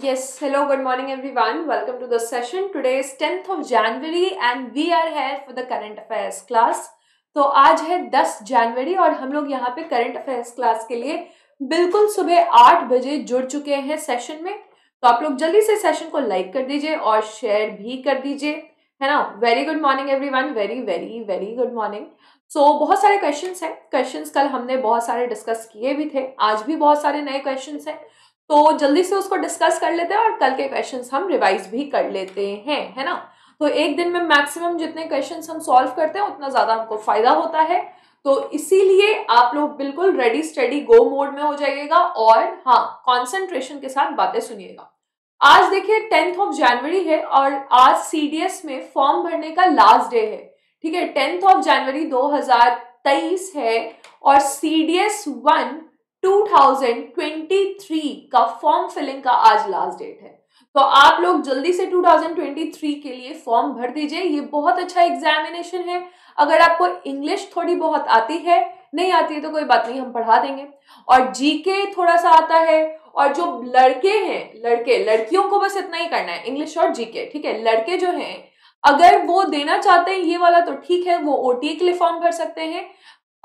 Yes, hello, good morning everyone. Welcome to the session. Today is 10th of January and we are here for the current affairs class. तो आज है 10 जनवरी और हम लोग यहाँ पे current affairs class के लिए बिल्कुल सुबह 8 बजे जुड़ चुके हैं सेशन में. तो आप लोग जल्दी से सेशन को लाइक कर दीजिए और शेयर भी कर दीजिए, है ना. Very good morning everyone, very very very good morning. So बहुत सारे क्वेश्चंस हैं. क्वेश्चंस कल हमने बहुत सारे डिस्कस किए भी थे, आज भी बहुत सारे नए क्वेश्चंस हैं. तो जल्दी से उसको डिस्कस कर लेते हैं और कल के क्वेश्चंस हम रिवाइज भी कर लेते हैं, है ना. तो एक दिन में मैक्सिमम जितने क्वेश्चंस हम सॉल्व करते हैं उतना ज़्यादा हमको फ़ायदा होता है. तो इसीलिए आप लोग बिल्कुल रेडी स्टडी गो मोड में हो जाइएगा और हाँ, कॉन्सेंट्रेशन के साथ बातें सुनिएगा. आज देखिए 10th of January है और आज CDS में फॉर्म भरने का लास्ट डे है, ठीक है. 10th of January 2023 है और CDS 1 2023 का फॉर्म फिलिंग का आज लास्ट डेट है. तो आप लोग जल्दी से 2023 के लिए फॉर्म भर दीजिए. ये बहुत अच्छा एग्जामिनेशन है. अगर आपको इंग्लिश थोड़ी बहुत आती है, नहीं आती है तो कोई बात नहीं, हम पढ़ा देंगे. और जीके थोड़ा सा आता है. और जो लड़के हैं, लड़के लड़कियों को बस इतना ही करना है, इंग्लिश और जीके, ठीक है. लड़के जो हैं अगर वो देना चाहते हैं ये वाला तो ठीक है, वो OTA के लिए फॉर्म भर सकते हैं.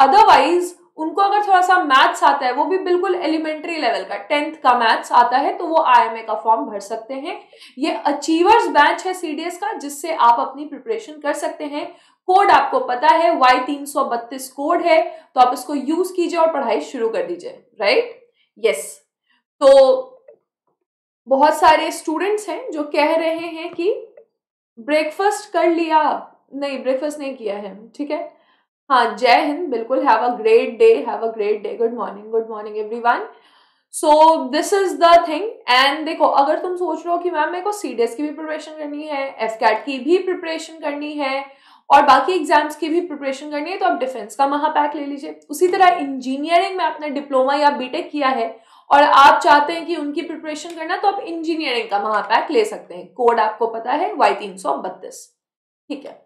अदरवाइज उनको अगर थोड़ा सा मैथ्स आता है, वो भी बिल्कुल एलिमेंट्री लेवल का 10th का मैथ्स आता है, तो वो IMA का फॉर्म भर सकते हैं. ये अचीवर्स बैच है CDS का, जिससे आप अपनी प्रिपरेशन कर सकते हैं. कोड आपको पता है, Y332 कोड है, तो आप इसको यूज कीजिए और पढ़ाई शुरू कर दीजिए, राइट. यस, तो बहुत सारे स्टूडेंट्स हैं जो कह रहे हैं कि ब्रेकफास्ट कर लिया, नहीं ब्रेकफास्ट नहीं किया है, ठीक है. हाँ, जय हिंद, बिल्कुल. Have a great day, have a great day. Good morning everyone. So this is the thing. And देखो, अगर तुम सोच रहे हो कि मैम मेरे को CDS की भी प्रिपरेशन करनी है, FCAT की भी प्रिपरेशन करनी है और बाकी एग्जाम्स की भी प्रिपरेशन करनी है, तो आप डिफेंस का महापैक ले लीजिए. उसी तरह इंजीनियरिंग में आपने डिप्लोमा या BTECH किया है और आप चाहते हैं कि उनकी प्रिपरेशन करना, तो आप इंजीनियरिंग का महापैक ले सकते हैं. कोड आपको पता है, Y332, ठीक है.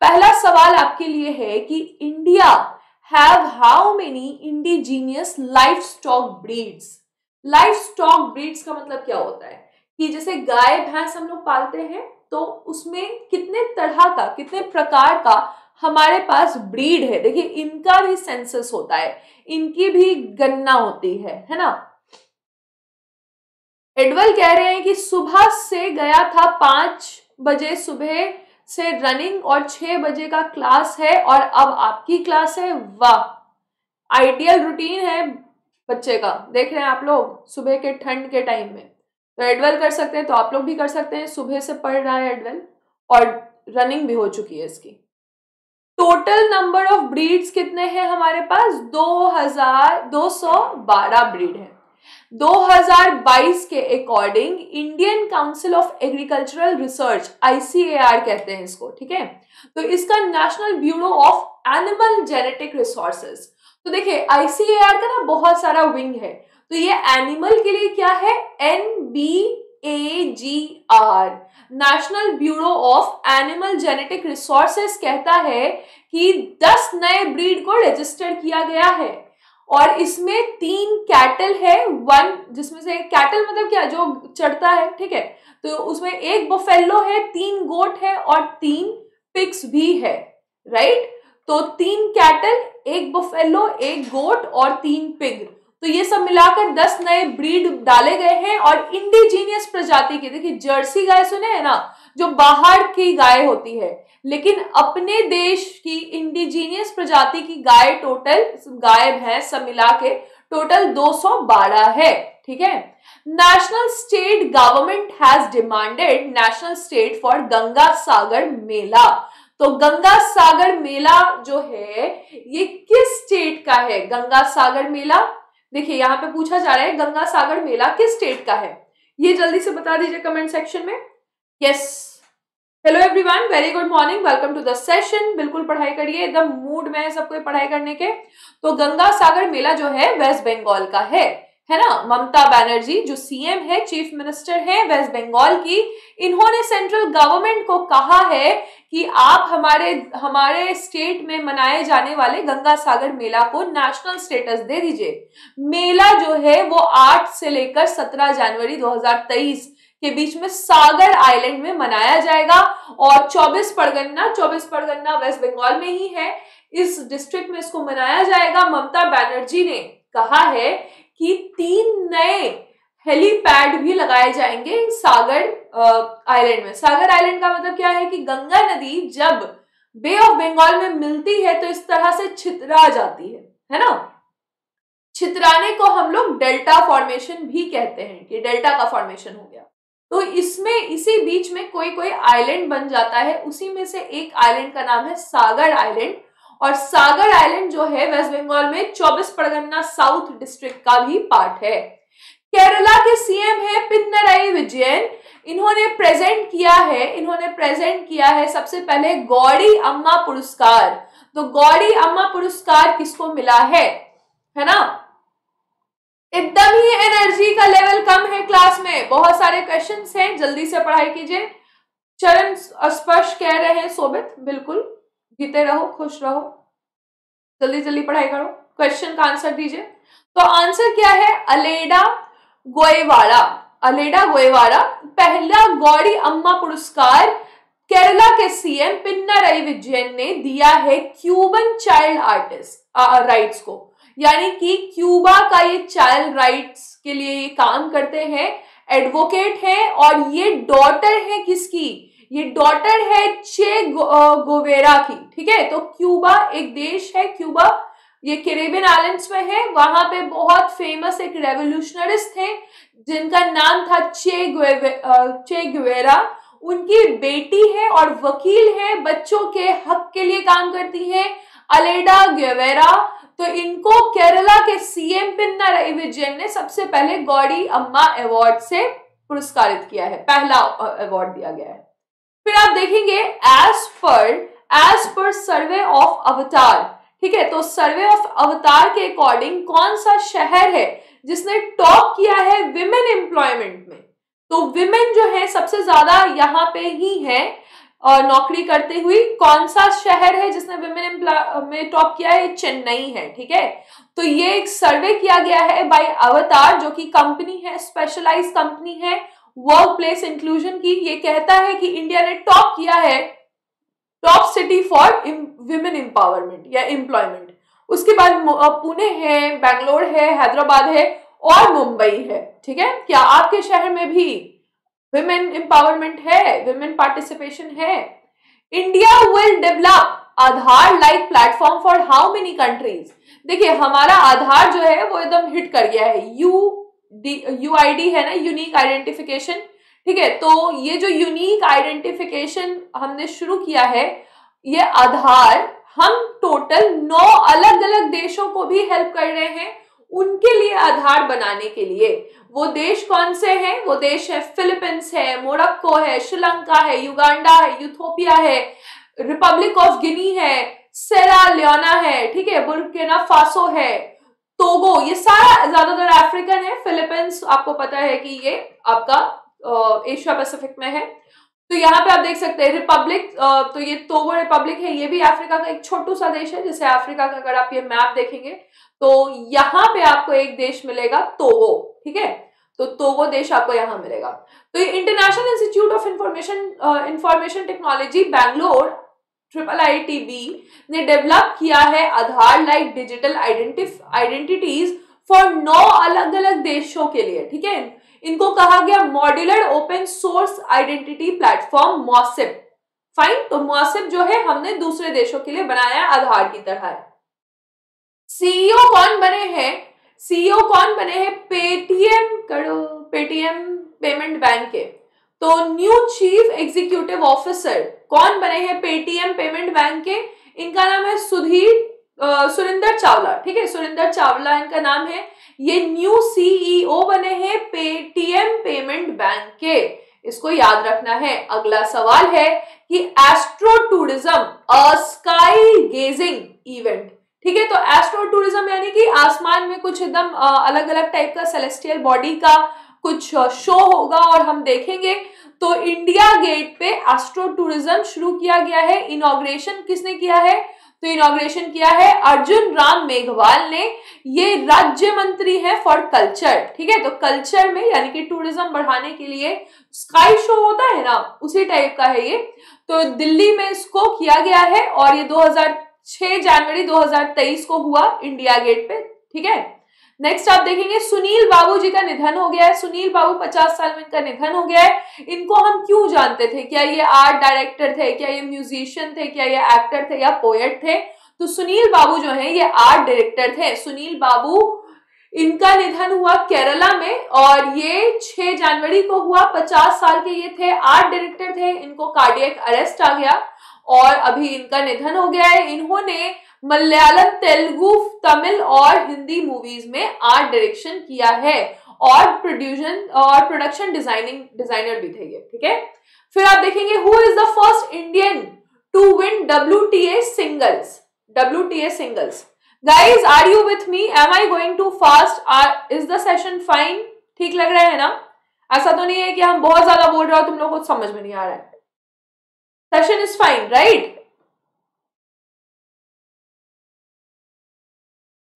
पहला सवाल आपके लिए है कि India have how many indigenous livestock breeds. Livestock breeds का मतलब क्या होता है कि जैसे गाय भैंस हम लोग पालते हैं, तो उसमें कितने तरह का, कितने प्रकार का हमारे पास ब्रीड है. देखिए, इनका भी सेंसस होता है, इनकी भी गणना होती है ना. एडवल कह रहे हैं कि सुबह से गया था, 5 बजे सुबह से रनिंग और 6 बजे का क्लास है और अब आपकी क्लास है. वाह, आइडियल रूटीन है बच्चे का. देख रहे हैं आप लोग सुबह के ठंड के टाइम में, तो एडवेल कर सकते हैं, तो आप लोग भी कर सकते हैं. सुबह से पढ़ रहा है एडवेल और रनिंग भी हो चुकी है इसकी. टोटल नंबर ऑफ ब्रीड्स कितने हैं हमारे पास? 2,212 ब्रीड है. 2022 के according Indian Council of Agricultural Research, ICAR कहते हैं इसको, ठीक है. तो इसका national bureau of animal genetic resources. तो देखिए, ICAR का ना बहुत सारा विंग है, तो ये एनिमल के लिए क्या है, NBAGR, National bureau of animal genetic resources, कहता है कि 10 नए ब्रीड को रजिस्टर किया गया है और इसमें 3 कैटल है, 1 जिसमें से कैटल मतलब क्या, जो चढ़ता है, ठीक है. तो उसमें 1 बफेलो है, 3 गोट है और 3 पिक्स भी है, राइट. तो 3 कैटल, 1 बफेलो, 1 गोट और 3 पिग, तो ये सब मिलाकर 10 नए ब्रीड डाले गए हैं. और इंडिजीनियस प्रजाति के, देखिए जर्सी गाय सुने हैं ना, जो बाहर की गाय होती है, लेकिन अपने देश की इंडिजीनियस प्रजाति की गाय टोटल, गाय भैंस सब मिला के टोटल 212 है, ठीक है. National state government has demanded national state for Ganga Sagar Mela. तो गंगा सागर मेला जो है ये किस स्टेट का है? गंगा सागर मेला, देखिए यहाँ पे पूछा जा रहा है गंगा सागर मेला किस स्टेट का है, ये जल्दी से बता दीजिए कमेंट सेक्शन में. Yes, hello everyone, very good morning, welcome to the session. बिल्कुल पढ़ाई करिए, एकदम मूड में है सबको पढ़ाई करने के. तो गंगा सागर मेला जो है वेस्ट बंगाल का है, है ना, ममता बनर्जी जो सीएम है, चीफ मिनिस्टर है वेस्ट बंगाल की, इन्होंने सेंट्रल गवर्नमेंट को कहा है कि आप हमारे स्टेट में मनाए जाने वाले गंगा सागर मेला को नेशनल स्टेटस दे दीजिए। मेला जो है वो 8 से लेकर 17 जनवरी 2023 के बीच में सागर आइलैंड में मनाया जाएगा और 24 परगना वेस्ट बंगाल में ही है, इस डिस्ट्रिक्ट में इसको मनाया जाएगा। ममता बनर्जी ने कहा है कि 3 नए हेलीपैड भी लगाए जाएंगे सागर आइलैंड में। सागर आइलैंड का मतलब क्या है कि गंगा नदी जब बे ऑफ बंगाल में मिलती है तो इस तरह से छितरा जाती है ना। छितराने को हम लोग डेल्टा फॉर्मेशन भी कहते हैं कि डेल्टा का फॉर्मेशन हो गया। तो इसमें इसी बीच में कोई कोई आइलैंड बन जाता है, उसी में से एक आइलैंड का नाम है सागर आइलैंड। और सागर आइलैंड जो है वेस्ट बंगाल में 24 परगना साउथ डिस्ट्रिक्ट का भी पार्ट है। केरला के सीएम है पिनराई विजयन, इन्होंने प्रेजेंट किया है सबसे पहले गौड़ी अम्मा पुरस्कार। तो गौड़ी अम्मा पुरस्कार किसको मिला है ना। एकदम ही एनर्जी का लेवल कम है क्लास में, बहुत सारे क्वेश्चंस हैं, जल्दी से पढ़ाई कीजिए। चरण स्पर्श कह रहे हैं सोबित, बिल्कुल जीते रहो, खुश रहो, जल्दी जल्दी पढ़ाई करो, क्वेश्चन का आंसर दीजिए। तो आंसर क्या है, अलेडा गोयवाड़ा। पहला गौड़ी अम्मा पुरस्कार केरला के सीएम पिनराई विजयन ने दिया है क्यूबन चाइल्ड आर्टिस्ट राइट्स को, यानी कि क्यूबा का ये चाइल्ड राइट्स के लिए ये काम करते हैं, एडवोकेट है और ये डॉटर है किसकी, ये डॉटर है चे गोवेरा की, ठीक है। तो क्यूबा एक देश है, क्यूबा ये कैरेबियन आइलैंड्स में है, वहां पे बहुत फेमस एक रेवोल्यूशनरिस्ट थे जिनका नाम था चे गुवेरा। उनकी बेटी है और वकील है, बच्चों के हक के लिए काम करती है अलेडा गुवेरा। तो इनको केरला के सीएम पिनराई विजयन ने सबसे पहले गौड़ी अम्मा अवार्ड से पुरस्कारित किया है, पहला अवार्ड दिया गया है। फिर आप देखेंगे एज पर सर्वे ऑफ अवतार, ठीक है। तो सर्वे ऑफ अवतार के अकॉर्डिंग कौन सा शहर है जिसने टॉप किया है विमेन एम्प्लॉयमेंट में। तो विमेन जो है सबसे ज्यादा यहाँ पे ही है नौकरी करते हुए। कौन सा शहर है जिसने विमेन एम्प्लॉयमेंट में टॉप किया है, चेन्नई है, ठीक है। तो ये एक सर्वे किया गया है बाय अवतार, जो कि कंपनी है, स्पेशलाइज्ड कंपनी है वर्क प्लेस इंक्लूजन की। ये कहता है कि इंडिया ने टॉप किया है, top city for women empowerment या एम्प्लॉयमेंट। उसके बाद पुणे है, बेंगलोर है, हैदराबाद है और मुंबई है, ठीक है। क्या आपके शहर में भी विमेन एम्पावरमेंट है, विमेन पार्टिसिपेशन है। India will develop Aadhaar like platform for how many countries. देखिए हमारा आधार जो है वो एकदम हिट कर गया है, UID है ना, यूनिक आइडेंटिफिकेशन, ठीक है। तो ये जो यूनिक आइडेंटिफिकेशन हमने शुरू किया है, ये आधार हम टोटल 9 अलग अलग देशों को भी हेल्प कर रहे हैं उनके लिए आधार बनाने के लिए। वो देश कौन से हैं, वो देश है फिलीपींस है, मोरक्को है, श्रीलंका है, युगांडा है, यूथोपिया है, रिपब्लिक ऑफ गिनी है, सेरा लियोना है, ठीक है, बुर्किना फासो है, टोगो। ये सारा ज्यादातर अफ्रीकन है। फिलीपींस आपको पता है कि ये आपका एशिया पैसिफिक में है। तो यहाँ पे आप देख सकते हैं रिपब्लिक, तो ये टोगो रिपब्लिक है, ये भी अफ्रीका का एक छोटू सा देश है। जैसे अफ्रीका का अगर आप ये मैप देखेंगे तो यहाँ पे आपको एक देश मिलेगा टोगो, ठीक है। तो टोगो देश आपको यहाँ मिलेगा। तो ये international institute of Information technology Bangalore IIITB ने डेवलप किया है Aadhaar like digital identities for 9 अलग अलग देशों के लिए, ठीक है। इनको कहा गया modular open source identity platform MOSIP. Fine, तो मॉसिप जो है हमने दूसरे देशों के लिए बनाया आधार की तरह। सीईओ कौन बने हैं पेटीएम पेमेंट बैंक के। तो न्यू चीफ एग्जीक्यूटिव ऑफिसर कौन बने हैं पेटीएम पेमेंट बैंक के, इनका नाम है सुरेंदर चावला, ठीक है। सुरेंदर चावला इनका नाम है, ये न्यू सीईओ बने हैं पेटीएम पेमेंट बैंक के, इसको याद रखना है। अगला सवाल है कि astro tourism sky gazing event, ठीक है। तो एस्ट्रो टूरिज्म यानी कि आसमान में कुछ एकदम अलग अलग टाइप का सेलेस्टियल बॉडी का कुछ शो होगा और हम देखेंगे। तो इंडिया गेट पे एस्ट्रो टूरिज्म शुरू किया गया है। इनॉग्रेशन किसने किया है? तो इनॉग्रेशन किया है अर्जुन राम मेघवाल ने। ये राज्य मंत्री है फॉर कल्चर, ठीक है। तो कल्चर में यानी कि टूरिज्म बढ़ाने के लिए स्काई शो होता है ना, उसी टाइप का है ये। तो दिल्ली में इसको किया गया है और ये 6 जनवरी 2023 को हुआ इंडिया गेट पे, ठीक है। नेक्स्ट आप देखेंगे सुनील बाबू जी का निधन हो गया है। सुनील बाबू 50 साल में इनका निधन हो गया है। इनको हम क्यों जानते थे? क्या ये आर्ट डायरेक्टर थे? क्या ये म्यूजिशियन थे? क्या ये एक्टर थे या पोएट थे? तो सुनील बाबू जो है ये आर्ट डायरेक्टर थे। सुनील बाबू, इनका निधन हुआ केरला में और ये 6 जनवरी को हुआ। 50 साल के ये थे, आर्ट डायरेक्टर थे। इनको कार्डियक अरेस्ट आ गया और अभी इनका निधन हो गया है। इन्होंने मलयालम, तेलुगु, तमिल और हिंदी मूवीज में आर्ट डायरेक्शन किया है और प्रोडक्शन डिजाइनर भी थे ये, ठीक है। फिर आप देखेंगे who is the first Indian to win WTA singles. WTA singles, guys are you with me? Am I going too fast? Is the session fine? ठीक लग रहा है ना? ऐसा तो नहीं है कि हम बहुत ज्यादा बोल रहे हो तुम लोग को समझ में नहीं आ रहा है? Session is fine, right?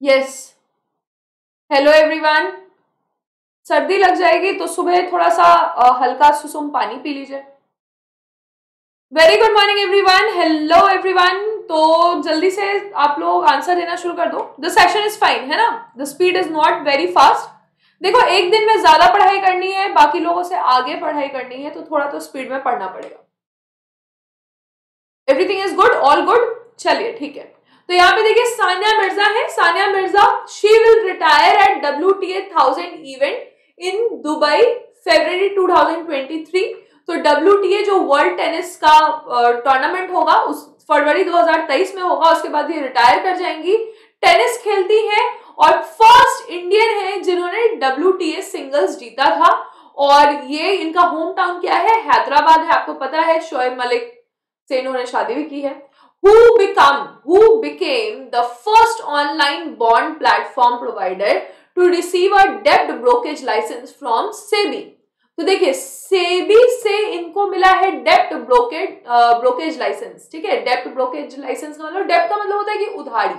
Yes, hello everyone. सर्दी लग जाएगी तो सुबह थोड़ा सा हल्का सुसुम पानी पी लीजिए। Very good morning everyone, hello everyone. तो जल्दी से आप लोग आंसर देना शुरू कर दो। द सेशन इज फाइन, है ना? The speed is not very fast. देखो, एक दिन में ज्यादा पढ़ाई करनी है, बाकी लोगों से आगे पढ़ाई करनी है, तो थोड़ा तो स्पीड में पढ़ना पड़ेगा। Everything is good, all good, चलिए ठीक है। तो यहाँ पे देखिए सानिया मिर्जा है। Sania Mirza, she will retire at WTA 1000 event in Dubai February 2023। तो WTA जो वर्ल्ड टेनिस का टूर्नामेंट होगा उस फरवरी 2023 में होगा, उसके बाद ये रिटायर कर जाएंगी। टेनिस खेलती हैं और फर्स्ट इंडियन है जिन्होंने WTA सिंगल्स जीता था। और ये इनका होम टाउन क्या है? हैदराबाद है। आपको पता है शोएब मलिक से इन्होंने शादी भी की है। Who became the first online bond platform provider to receive a debt brokerage license from SEBI? तो देखिए SEBI से इनको मिला है डेप्ट ब्रोकेज लाइसेंस, ठीक है। डेप्ट ब्रोकेज लाइसेंस का मतलब, डेप्ट का मतलब होता है कि उधारी।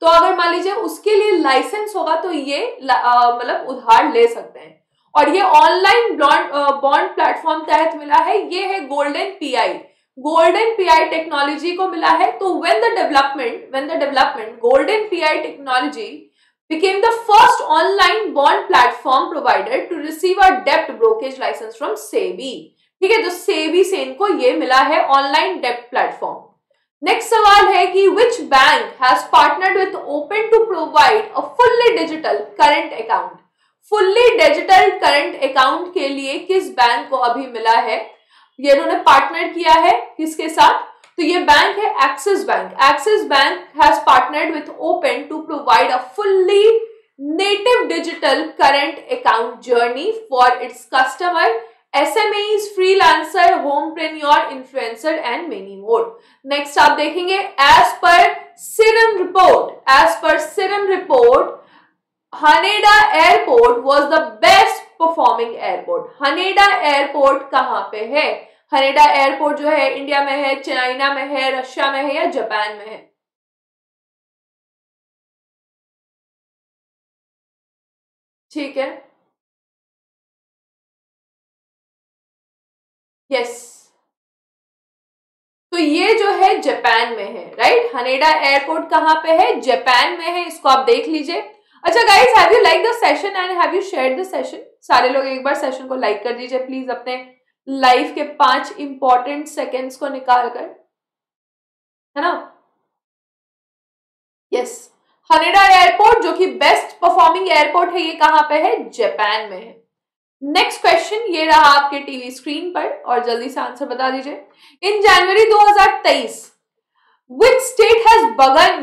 तो अगर मान लीजिए उसके लिए लाइसेंस होगा तो ये मतलब उधार ले सकते हैं। और ये ऑनलाइन बॉन्ड प्लेटफॉर्म तहत मिला है, ये है गोल्डन पीआई टेक्नोलॉजी को मिला है। तो when the development golden PI technology became the first online bond platform provider to receive a debt brokerage license from SEBI, ठीक है। तो SEBI से इनको ये मिला है ऑनलाइन डेप्ट प्लेटफॉर्म। नेक्स्ट सवाल है कि which bank has partnered with Open to provide a fully digital current account? Fully digital current account के लिए किस बैंक को अभी मिला है? ये इन्होंने पार्टनर किया है किसके साथ? तो ये बैंक है Axis bank. Axis bank has partnered with Open to provide a fully native digital current account journey for its customer, SMEs, freelancer, homepreneur, influencer and many more. Next आप देखेंगे as per Cirium report Haneda airport was the best performing airport. Haneda airport कहाँ पे है? Haneda airport जो है India में है, China में है, रशिया में है या जापान में है? ठीक है, यस। तो ये जो है जापान में है, राइट। हनेडा एयरपोर्ट कहाँ पे है? जापान में है। इसको आप देख लीजिए। अच्छा guys, have you like the session and have you share the session? सारे लोग एक बार सेशन को लाइक कर दीजिए प्लीज, अपने लाइफ के 5 इंपॉर्टेंट सेकेंड्स को निकाल कर, है ना? यस, हनेडा एयरपोर्ट जो कि बेस्ट परफॉर्मिंग एयरपोर्ट है ये कहाँ पे है? जापान में है। नेक्स्ट क्वेश्चन ये रहा आपके टीवी स्क्रीन पर और जल्दी से आंसर बता दीजिए। इन जनवरी 2023 Which state has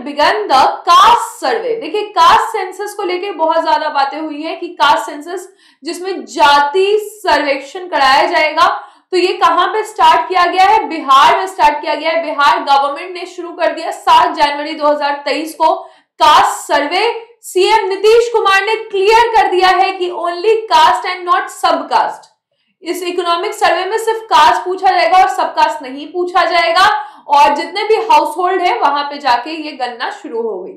begun the caste survey? देखिए caste census को लेके बहुत ज्यादा बातें हुई है कि caste census जिसमें जाति सर्वेक्षण कराया जाएगा, तो ये कहाँ पे स्टार्ट किया गया है? बिहार में स्टार्ट किया गया है। बिहार गवर्नमेंट ने शुरू कर दिया 7 जनवरी 2023 को caste survey CM Nitish Kumar ने क्लियर कर दिया है कि only caste and not sub caste. इस इकोनॉमिक सर्वे में सिर्फ कास्ट पूछा जाएगा और सब कास्ट नहीं पूछा जाएगा, और जितने भी हाउस होल्ड है वहां पे जाके ये गणना शुरू हो गई।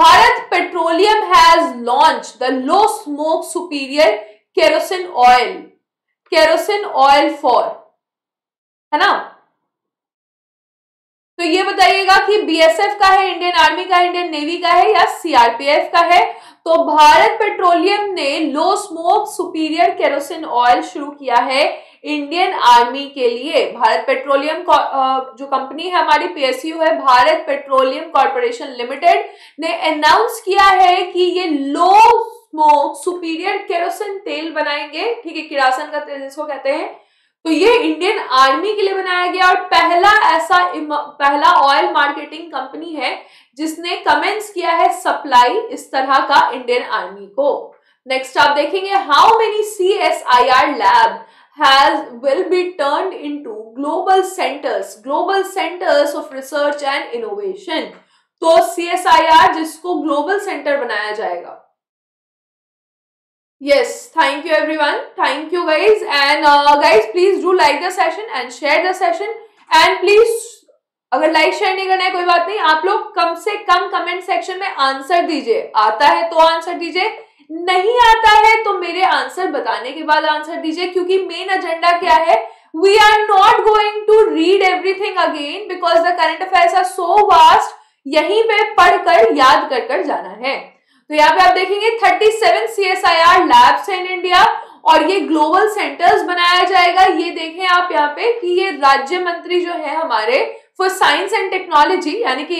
Bharat petroleum has launch the low smoke superior kerosene oil for, है ना। तो ये बताइएगा कि बीएसएफ का है, इंडियन आर्मी का है, इंडियन नेवी का है या सीआरपीएफ का है। तो भारत पेट्रोलियम ने low smoke superior kerosene oil शुरू किया है इंडियन आर्मी के लिए। भारत पेट्रोलियम जो कंपनी है हमारी पीएसयू है, भारत पेट्रोलियम कॉर्पोरेशन लिमिटेड ने अनाउंस किया है कि ये लो स्मोक सुपीरियर केरोसिन तेल बनाएंगे, ठीक है, किरासन का तेल जिसको कहते हैं। तो ये इंडियन आर्मी के लिए बनाया गया और पहला ऑयल मार्केटिंग कंपनी है जिसने कमेंस किया है सप्लाई इस तरह का इंडियन आर्मी को। नेक्स्ट आप देखेंगे how many CSIR lab will be turned into global centers of research and innovation। तो CSIR जिसको ग्लोबल सेंटर बनाया जाएगा। Yes, thank you everyone, thank you guys, and guys please do like the session and share the session, and please अगर like share नहीं करना है कोई बात नहीं, आप लोग कम से कम कमेंट सेक्शन में आंसर दीजिए। आता है तो आंसर दीजिए, नहीं आता है तो मेरे आंसर बताने के बाद आंसर दीजिए, क्योंकि मेन एजेंडा क्या है। We are not going to read everything again because the current affairs are so vast, यहीं पे पढ़कर याद कर कर जाना है। तो यहाँ पे आप देखेंगे 37 CSIR लैब्स इन इंडिया और ये ग्लोबल सेंटर्स बनाया जाएगा। ये देखें आप यहाँ पे कि ये राज्य मंत्री जो है हमारे फॉर साइंस एंड टेक्नोलॉजी यानी कि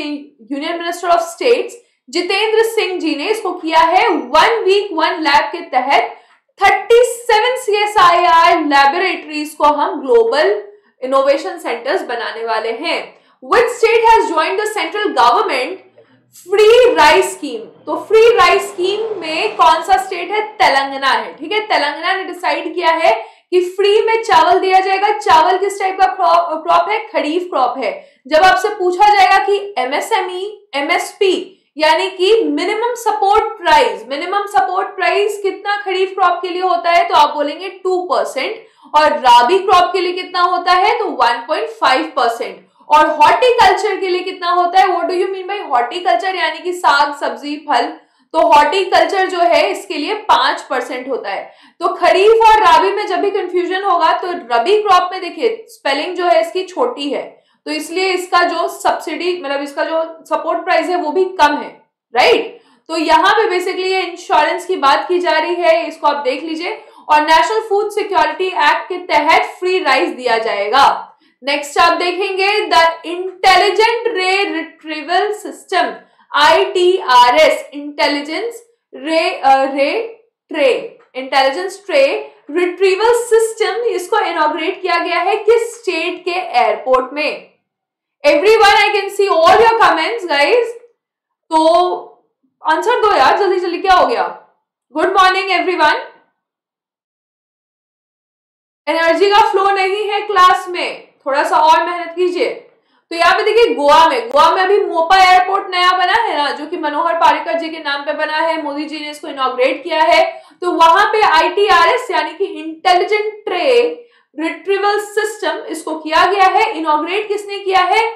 union minister of states Jitendra Singh ji ने इसको किया है 1 वीक 1 लैब के तहत। 37 CSIR लैबोरेटरीज को हम ग्लोबल इनोवेशन सेंटर्स बनाने वाले हैं। Which state has joined the central government free rice scheme. तो फ्री राइस स्कीम में कौन सा स्टेट है? तेलंगाना है, ठीक है। तेलंगाना ने डिसाइड किया है कि फ्री में चावल दिया जाएगा। चावल किस टाइप का क्रॉप है? खरीफ क्रॉप है। जब आपसे पूछा जाएगा कि MSME MSP यानी कि मिनिमम सपोर्ट प्राइस कितना खरीफ क्रॉप के लिए होता है, तो आप बोलेंगे 2% और राबी क्रॉप के लिए कितना होता है तो 1.5%। और हॉर्टिकल्चर के लिए कितना होता है? What do you mean by horticulture? यानी कि साग सब्जी फल। तो हॉर्टिकल्चर जो है इसके लिए 5% होता है। तो खरीफ और राबी में जब भी कंफ्यूजन होगा तो रबी क्रॉप में देखिए स्पेलिंग जो है इसकी छोटी है, तो इसलिए इसका जो सब्सिडी मतलब इसका जो सपोर्ट प्राइस है वो भी कम है, राइट। तो यहाँ पे बेसिकली ये इंश्योरेंस की बात की जा रही है, इसको आप देख लीजिए। और नेशनल फूड सिक्योरिटी एक्ट के तहत फ्री राइस दिया जाएगा। नेक्स्ट आप देखेंगे द इंटेलिजेंट रे retrieval system ITRS intelligence tray retrieval system, इसको इनॉग्रेट किया गया है किस स्टेट के एयरपोर्ट में? Everyone I can see all your comments guys, तो आंसर दो यार जल्दी जल्दी, क्या हो गया। Good morning everyone. एनर्जी का फ्लो नहीं है क्लास में, थोड़ा सा और मेहनत कीजिए। तो यहाँ पे देखिए गोवा में अभी मोपा एयरपोर्ट नया बना है ना, जो कि मनोहर पारिकर जी के नाम पे बना है, मोदी जी ने इसको इनॉग्रेट किया है। तो वहां पे ITRS यानी कि इंटेलिजेंट ट्रे रिट्रीवल सिस्टम इसको किया गया है। इनॉग्रेट किसने किया है?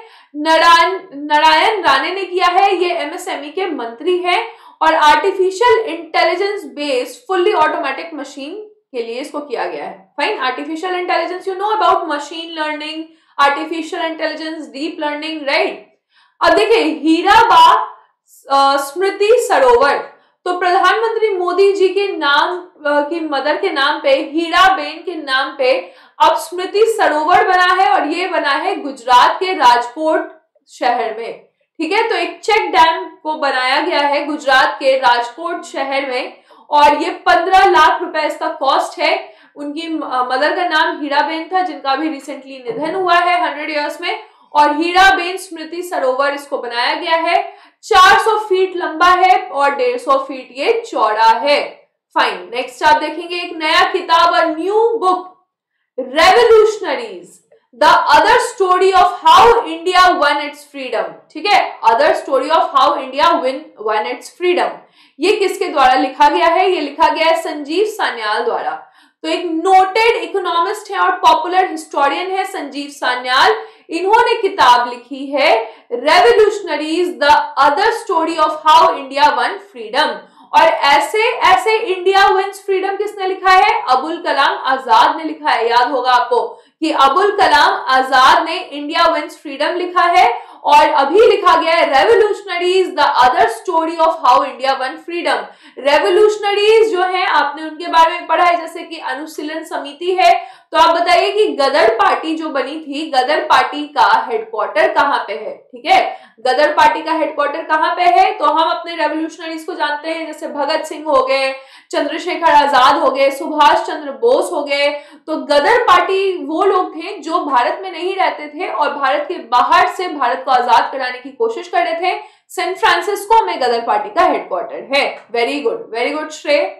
नारायण राणे ने किया है। ये MSME के मंत्री हैं और artificial intelligence based fully automatic machine के लिए इसको किया गया है। Fine, artificial intelligence you know about, machine learning, artificial intelligence, deep learning, right. अब देखिए हीराबा स्मृति सरोवर, तो प्रधानमंत्री मोदी जी के नाम की मदर के नाम पे हीराबेन के नाम पे अब स्मृति सरोवर बना है और ये बना है गुजरात के राजकोट शहर में, ठीक है। तो एक चेक डैम को बनाया गया है गुजरात के राजकोट शहर में और ये 15 लाख रुपए इसका कॉस्ट है। उनकी मदर का नाम हीराबेन था जिनका भी रिसेंटली निधन हुआ है 100 इयर्स में, और हीराबेन स्मृति सरोवर इसको बनाया गया है। 400 फीट लंबा है और 150 फीट ये चौड़ा है। फाइन, नेक्स्ट आप देखेंगे एक नया किताब और new book revolutionaries. The other story of how India won its freedom, ठीक है, other story of how India won its freedom, ये किसके द्वारा लिखा गया है? ये लिखा गया है संजीव सान्याल द्वारा। तो एक नोटेड इकोनॉमिस्ट है और पॉपुलर हिस्टोरियन है संजीव सान्याल। इन्होंने किताब लिखी है revolutionaries the other story of how India won freedom. और ऐसे ऐसे इंडिया विंस फ्रीडम किसने लिखा है? अबुल कलाम आजाद ने लिखा है। याद होगा आपको कि अबुल कलाम आजाद ने इंडिया विंस फ्रीडम लिखा है और अभी लिखा गया है revolutionaries the other story of how India won freedom. Revolutionaries जो हैं आपने उनके बारे में पढ़ा है, जैसे कि अनुशीलन समिति है। तो आप बताइए कि गदर पार्टी जो बनी थी, गदर पार्टी का हेडक्वार्टर कहाँ पे है? ठीक है, गदर पार्टी का हेडक्वार्टर कहाँ पे है? तो हम अपने रेवोल्यूशनरीज को जानते हैं, जैसे भगत सिंह हो गए, चंद्रशेखर आजाद हो गए, सुभाष चंद्र बोस हो गए। तो गदर पार्टी वो लोग थे जो भारत में नहीं रहते थे और भारत के बाहर से भारत को आजाद कराने की कोशिश कर रहे थे। सैन फ्रांसिस्को में गदर पार्टी का हेडक्वार्टर है। Very good, very good Shrey.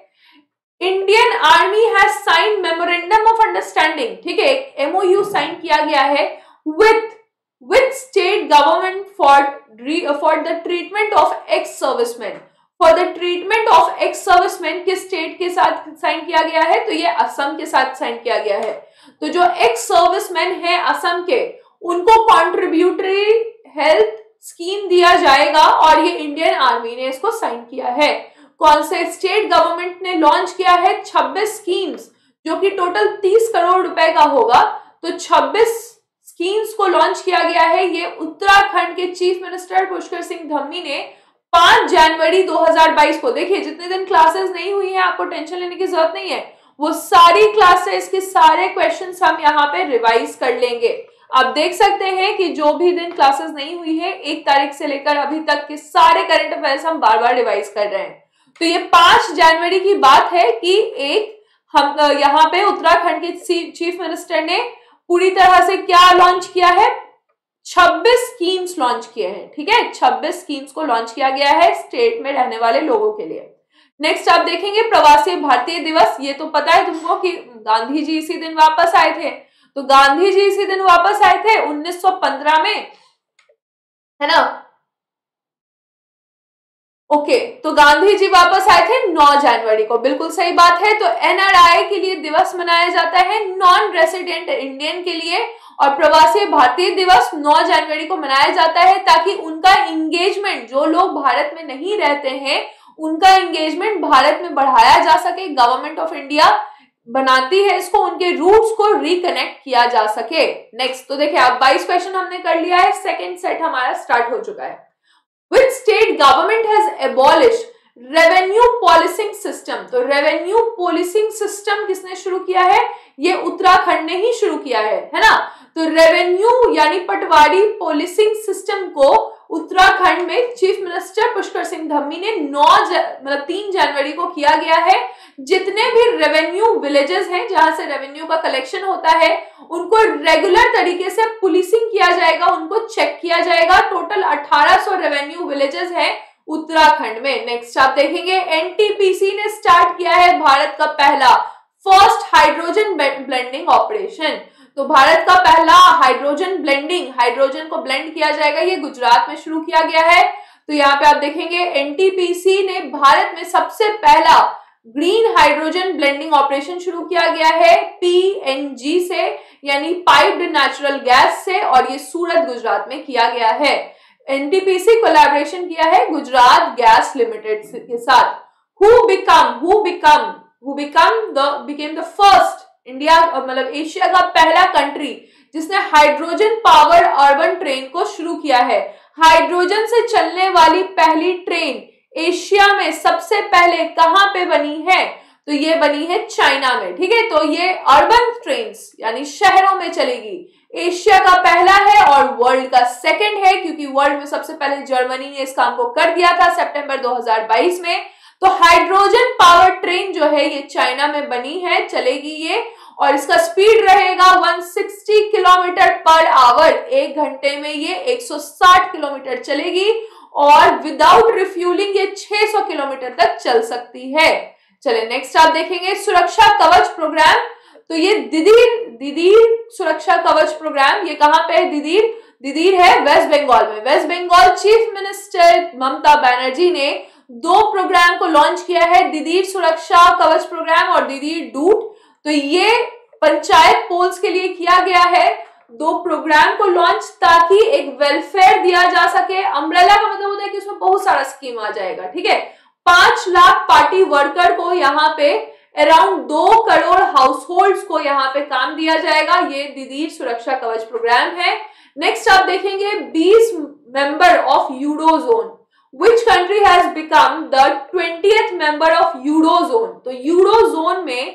Indian army has sign memorandum of understanding, ठीक है, एमओयू साइन किया गया है with state government for the treatment of ex serviceman. For the treatment of ex serviceman किस स्टेट के साथ साइन किया गया है? तो ये असम के साथ साइन किया गया है। तो जो एक्स सर्विसमैन है असम के, उनको कॉन्ट्रीब्यूटरी हेल्थ स्कीम दिया जाएगा और ये इंडियन आर्मी ने इसको साइन किया है। कौन से स्टेट गवर्नमेंट ने लॉन्च किया है? 26 स्कीम्स, जो कि टोटल 30 करोड़ रुपए का होगा। तो 26 स्कीम्स को लॉन्च किया गया है। ये उत्तराखंड के चीफ मिनिस्टर पुष्कर सिंह धम्मी ने 5 जनवरी 2022 को, देखिए जितने दिन क्लासेस नहीं हुई है आपको टेंशन लेने की जरूरत नहीं है, वो सारी क्लासेस के सारे क्वेश्चन हम यहाँ पे रिवाइज कर लेंगे। आप देख सकते हैं कि जो भी दिन क्लासेस नहीं हुई है 1 तारीख से लेकर अभी तक के सारे करंट अफेयर्स हम बार बार रिवाइज कर रहे हैं। तो ये 5 जनवरी की बात है कि एक हम यहाँ पे उत्तराखंड के चीफ मिनिस्टर ने पूरी तरह से क्या लॉन्च किया है? 26 स्कीम्स लॉन्च किए हैं। ठीक है, 26 स्कीम्स को लॉन्च किया गया है स्टेट में रहने वाले लोगों के लिए। नेक्स्ट आप देखेंगे प्रवासी भारतीय दिवस। ये तो पता है तुमको कि गांधी जी इसी दिन वापस आए थे। तो गांधी जी इसी दिन वापस आए थे 1915 में, है ना? ओके, तो गांधी जी वापस आए थे 9 जनवरी को, बिल्कुल सही बात है। तो एनआरआई के लिए दिवस मनाया जाता है, नॉन रेसिडेंट इंडियन के लिए, और प्रवासी भारतीय दिवस 9 जनवरी को मनाया जाता है ताकि उनका एंगेजमेंट, जो लोग भारत में नहीं रहते हैं, उनका एंगेजमेंट भारत में बढ़ाया जा सके। गवर्नमेंट ऑफ इंडिया बनाती है इसको, उनके रूट्स को रिकनेक्ट किया जा सके। नेक्स्ट, तो देखिए आप 22 क्वेश्चन हमने कर लिया है, सेकेंड सेट हमारा स्टार्ट हो चुका है। Which state government has abolished revenue policing system? तो revenue policing system किसने शुरू किया है? ये उत्तराखंड ने ही शुरू किया है ना? तो revenue यानी पटवारी policing system को उत्तराखंड में चीफ मिनिस्टर पुष्कर सिंह धम्मी ने 3 जनवरी को किया गया है। जितने भी रेवेन्यू विलेजेस हैं जहां से रेवेन्यू का कलेक्शन होता है, उनको रेगुलर तरीके से पुलिसिंग किया जाएगा, उनको चेक किया जाएगा। टोटल 1800 रेवेन्यू विलेजेस हैं उत्तराखंड में। नेक्स्ट आप देखेंगे एनटीपीसी ने स्टार्ट किया है भारत का पहला फर्स्ट हाइड्रोजन ब्लेंडिंग ऑपरेशन। तो भारत का पहला हाइड्रोजन ब्लेंडिंग, हाइड्रोजन को ब्लेंड किया जाएगा, ये गुजरात में शुरू किया गया है। तो यहाँ पे आप देखेंगे एनटीपीसी ने भारत में सबसे पहला ग्रीन हाइड्रोजन ब्लेंडिंग ऑपरेशन शुरू किया गया है पीएनजी से, यानी पाइप्ड नेचुरल गैस से, और ये सूरत गुजरात में किया गया है। एनटीपीसी कोलैबोरेशन किया है गुजरात गैस लिमिटेड के साथ। became the first इंडिया, मतलब एशिया का पहला कंट्री जिसने हाइड्रोजन पावर अर्बन ट्रेन को शुरू किया है। हाइड्रोजन से चलने वाली पहली ट्रेन एशिया में सबसे पहले कहां पे बनी है? तो ये बनी है चाइना में। ठीक है, तो ये अर्बन ट्रेन यानी शहरों में चलेगी। एशिया का पहला है और वर्ल्ड का सेकंड है, क्योंकि वर्ल्ड में सबसे पहले जर्मनी ने इस काम को कर दिया था सितंबर 2022 में। तो हाइड्रोजन पावर ट्रेन जो है ये चाइना में बनी है, चलेगी ये, और इसका स्पीड रहेगा 160 किलोमीटर पर आवर। 1 घंटे में ये 160 किलोमीटर चलेगी और विदाउट रिफ्यूलिंग ये 600 किलोमीटर तक चल सकती है। चले नेक्स्ट आप देखेंगे सुरक्षा कवच प्रोग्राम। तो ये दिदिर सुरक्षा कवच प्रोग्राम, ये कहाँ पे है? दिदिर है वेस्ट बंगाल में। Waste Bengal chief minister Mamata Banerjee ने 2 प्रोग्राम को लॉन्च किया है, दिदिर सुरक्षा कवच प्रोग्राम और दिदिर डूट। तो ये पंचायत पोल्स के लिए किया गया है 2 प्रोग्राम को लॉन्च, ताकि एक वेलफेयर दिया जा सके। अम्ब्रेला का मतलब होता है कि उसमें बहुत सारा स्कीम आ जाएगा, ठीक है। 5 लाख पार्टी वर्कर को यहाँ पे, अराउंड 2 करोड़ हाउस होल्ड को यहाँ पे काम दिया जाएगा। ये दिदिर सुरक्षा कवच प्रोग्राम है। नेक्स्ट आप देखेंगे 20 member of eurozone, which country has become the 20th member of eurozone. तो यूरो जोन में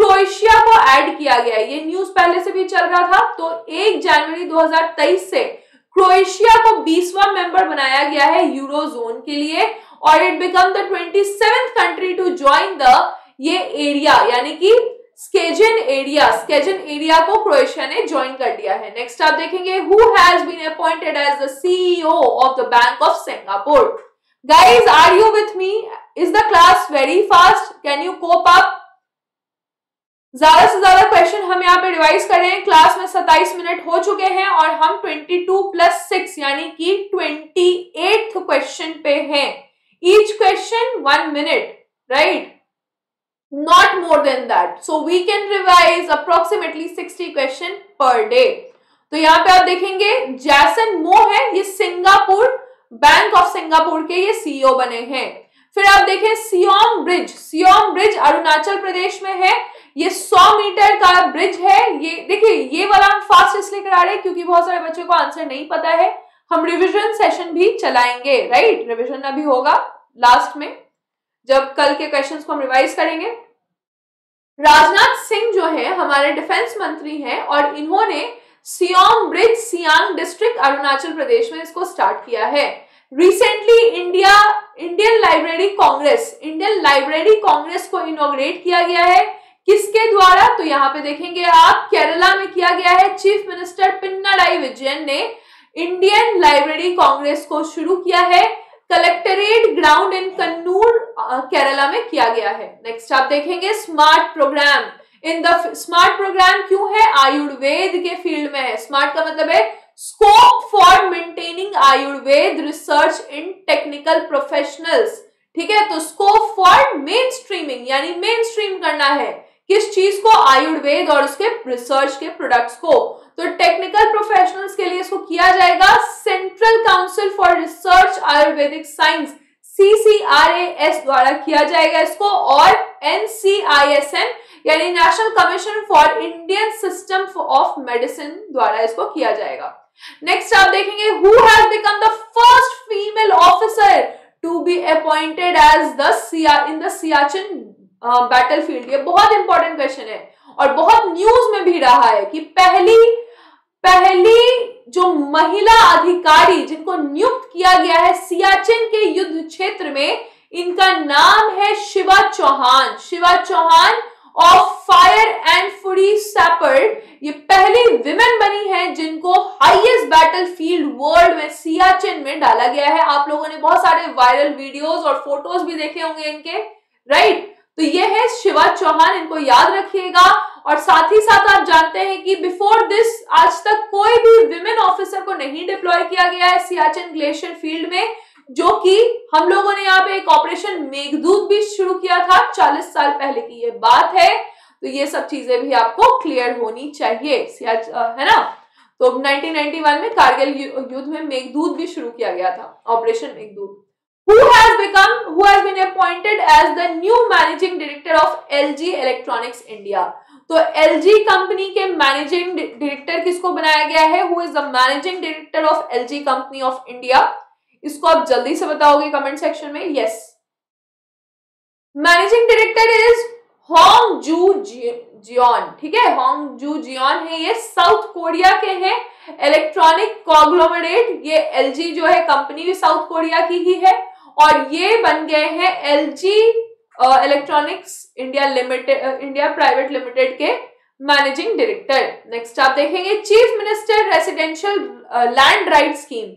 क्रोएशिया को ऐड किया गया है, ये न्यूज पहले से भी चल रहा था। तो 1 जनवरी 2023 से क्रोएशिया को 20वां मेंबर बनाया गया है यूरो जोन के लिए, और it become the 27th country to join the ये एरिया, यानी कि स्केजन एरिया को क्रोएशिया ने ज्वाइन कर लिया है। नेक्स्ट आप देखेंगे who has been appointed as the CEO of the bank of Singapore. Guys, are you with me? Is the class very fast? Can you cope up? ज्यादा से ज्यादा क्वेश्चन हम यहाँ पे रिवाइज कर रहे हैं। क्लास में 27 मिनट हो चुके हैं और हम 22+6 यानी कि 28 क्वेश्चन पे हैं। Each question 1 minute, right? Not more than that. So we can revise approximately 60 question per day. तो यहाँ पे आप देखेंगे जैसन मो है, ये सिंगापुर बैंक ऑफ सिंगापुर के ये सीईओ बने हैं। फिर आप देखें सियोम ब्रिज अरुणाचल प्रदेश में है, ये 100 मीटर का ब्रिज है। ये देखिए, ये वाला हम फास्ट इसलिए करा रहे हैं क्योंकि बहुत सारे बच्चों को आंसर नहीं पता है। हम रिविजन सेशन भी चलाएंगे, राइट? रिविजन अभी होगा लास्ट में, जब कल के क्वेश्चंस को हम रिवाइज करेंगे। राजनाथ सिंह जो है हमारे डिफेंस मंत्री हैं, और इन्होंने सियोम ब्रिज सियांग डिस्ट्रिक्ट अरुणाचल प्रदेश में इसको स्टार्ट किया है। रिसेंटली इंडियन लाइब्रेरी कांग्रेस को इनॉग्रेट किया गया है, किसके द्वारा? तो यहाँ पे देखेंगे आप, केरला में किया गया है। चीफ मिनिस्टर पिनराई विजयन ने इंडियन लाइब्रेरी कांग्रेस को शुरू किया है। Collectorate ground in Kannur Kerala में किया गया है। नेक्स्ट आप देखेंगे स्मार्ट प्रोग्राम क्यों है? आयुर्वेद के फील्ड में है। स्मार्ट का मतलब है scope for maintaining Ayurveda research in technical professionals, ठीक है। तो स्कोप फॉर मेन स्ट्रीमिंग, यानी मेन स्ट्रीम करना है किस चीज को? आयुर्वेद और उसके रिसर्च के प्रोडक्ट्स को। तो टेक्निकल प्रोफेशनल्स के लिए इसको किया जाएगा। Central council for research Ayurvedic science CCRAS द्वारा किया जाएगा इसको, और NCISM यानी national commission for Indian system of medicine द्वारा इसको किया जाएगा। नेक्स्ट आप देखेंगे who has become the first female officer to be appointed as the Siachen battlefield. ये बहुत इंपॉर्टेंट क्वेश्चन है और बहुत न्यूज में भी रहा है कि पहली जो महिला अधिकारी जिनको नियुक्त किया गया है सियाचिन के युद्ध क्षेत्र में, इनका नाम है Shiva Chauhan of fire and fury sapper. ये पहली विमेन बनी है जिनको हाईएस्ट बैटलफील्ड वर्ल्ड में सियाचिन में डाला गया है। आप लोगों ने बहुत सारे वायरल वीडियोस और फोटोज भी देखे होंगे इनके, राइट? तो ये है शिवा चौहान, इनको याद रखिएगा। और साथ ही साथ आप जानते हैं कि बिफोर दिस आज तक कोई भी विमेन ऑफिसर को नहीं डिप्लॉय किया गया है सियाचिन ग्लेशियर फील्ड में, जो कि हम लोगों ने यहाँ पे एक ऑपरेशन मेघदूत भी शुरू किया था 40 साल पहले की ये बात है। तो ये सब चीजें भी आपको क्लियर होनी चाहिए, है ना? तो 1991 में कारगिल युद्ध में मेघदूत भी शुरू किया गया था, operation Meghdoot. Who has been appointed as the new managing director of LG Electronics India? तो LG कंपनी के मैनेजिंग डायरेक्टर किसको बनाया गया है? Who is the managing director of LG Company of India? इसको आप जल्दी से बताओगे कमेंट सेक्शन में। Yes. Managing director is Hong Ju Jeon, ठीक है। होंग जू जियॉन है, ये साउथ कोरिया के हैं। इलेक्ट्रॉनिक कॉग्लोमरेट, ये LG जो है कंपनी भी साउथ कोरिया की ही है, और ये बन गए हैं LG electronics India private limited के मैनेजिंग डायरेक्टर। नेक्स्ट आप देखेंगे chief minister residential land right scheme.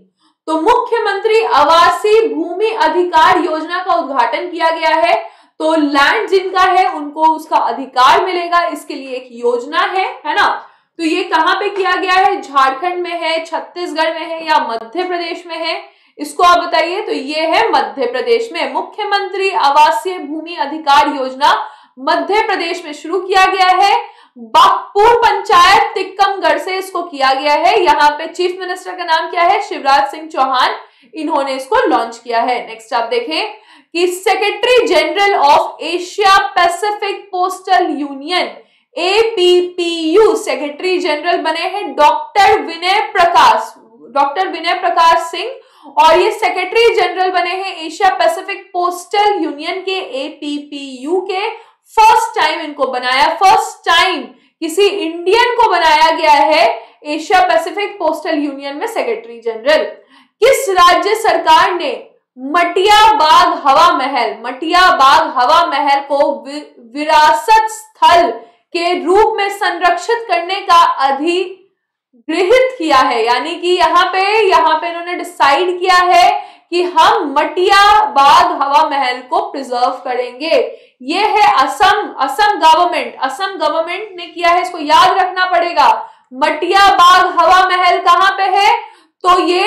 तो मुख्यमंत्री आवासीय भूमि अधिकार योजना का उद्घाटन किया गया है। तो लैंड जिनका है उनको उसका अधिकार मिलेगा, इसके लिए एक योजना है ना। तो ये कहाँ पे किया गया है, झारखंड में है, छत्तीसगढ़ में है या मध्य प्रदेश में है, इसको आप बताइए। तो ये है मध्य प्रदेश में मुख्यमंत्री आवासीय भूमि अधिकार योजना मध्य प्रदेश में शुरू किया गया है। बागपुर पंचायत तिक्कमगढ़ से इसको किया गया है। यहाँ पे चीफ मिनिस्टर का नाम क्या है, शिवराज सिंह चौहान, इन्होंने इसको लॉन्च किया है। नेक्स्ट आप देखें कि secretary general of Asia Pacific postal union APPU secretary general बने हैं डॉक्टर विनय प्रकाश सिंह, और ये सेक्रेटरी जनरल बने हैं एशिया पैसिफिक पोस्टल यूनियन के APPU के। फर्स्ट टाइम इनको बनाया, फर्स्ट टाइम किसी इंडियन को बनाया गया है एशिया पैसिफिक पोस्टल यूनियन में सेक्रेटरी जनरल। किस राज्य सरकार ने मटिया बाग हवा महल को विरासत स्थल के रूप में संरक्षित करने का अधिगृहित किया है, यानी कि यहाँ पे इन्होंने डिसाइड किया है कि हम मटिया बाग हवा महल को प्रिजर्व करेंगे। ये है असम गवर्नमेंट ने किया है, इसको याद रखना पड़ेगा। मटिया बाग हवा महल कहाँ पे है, तो ये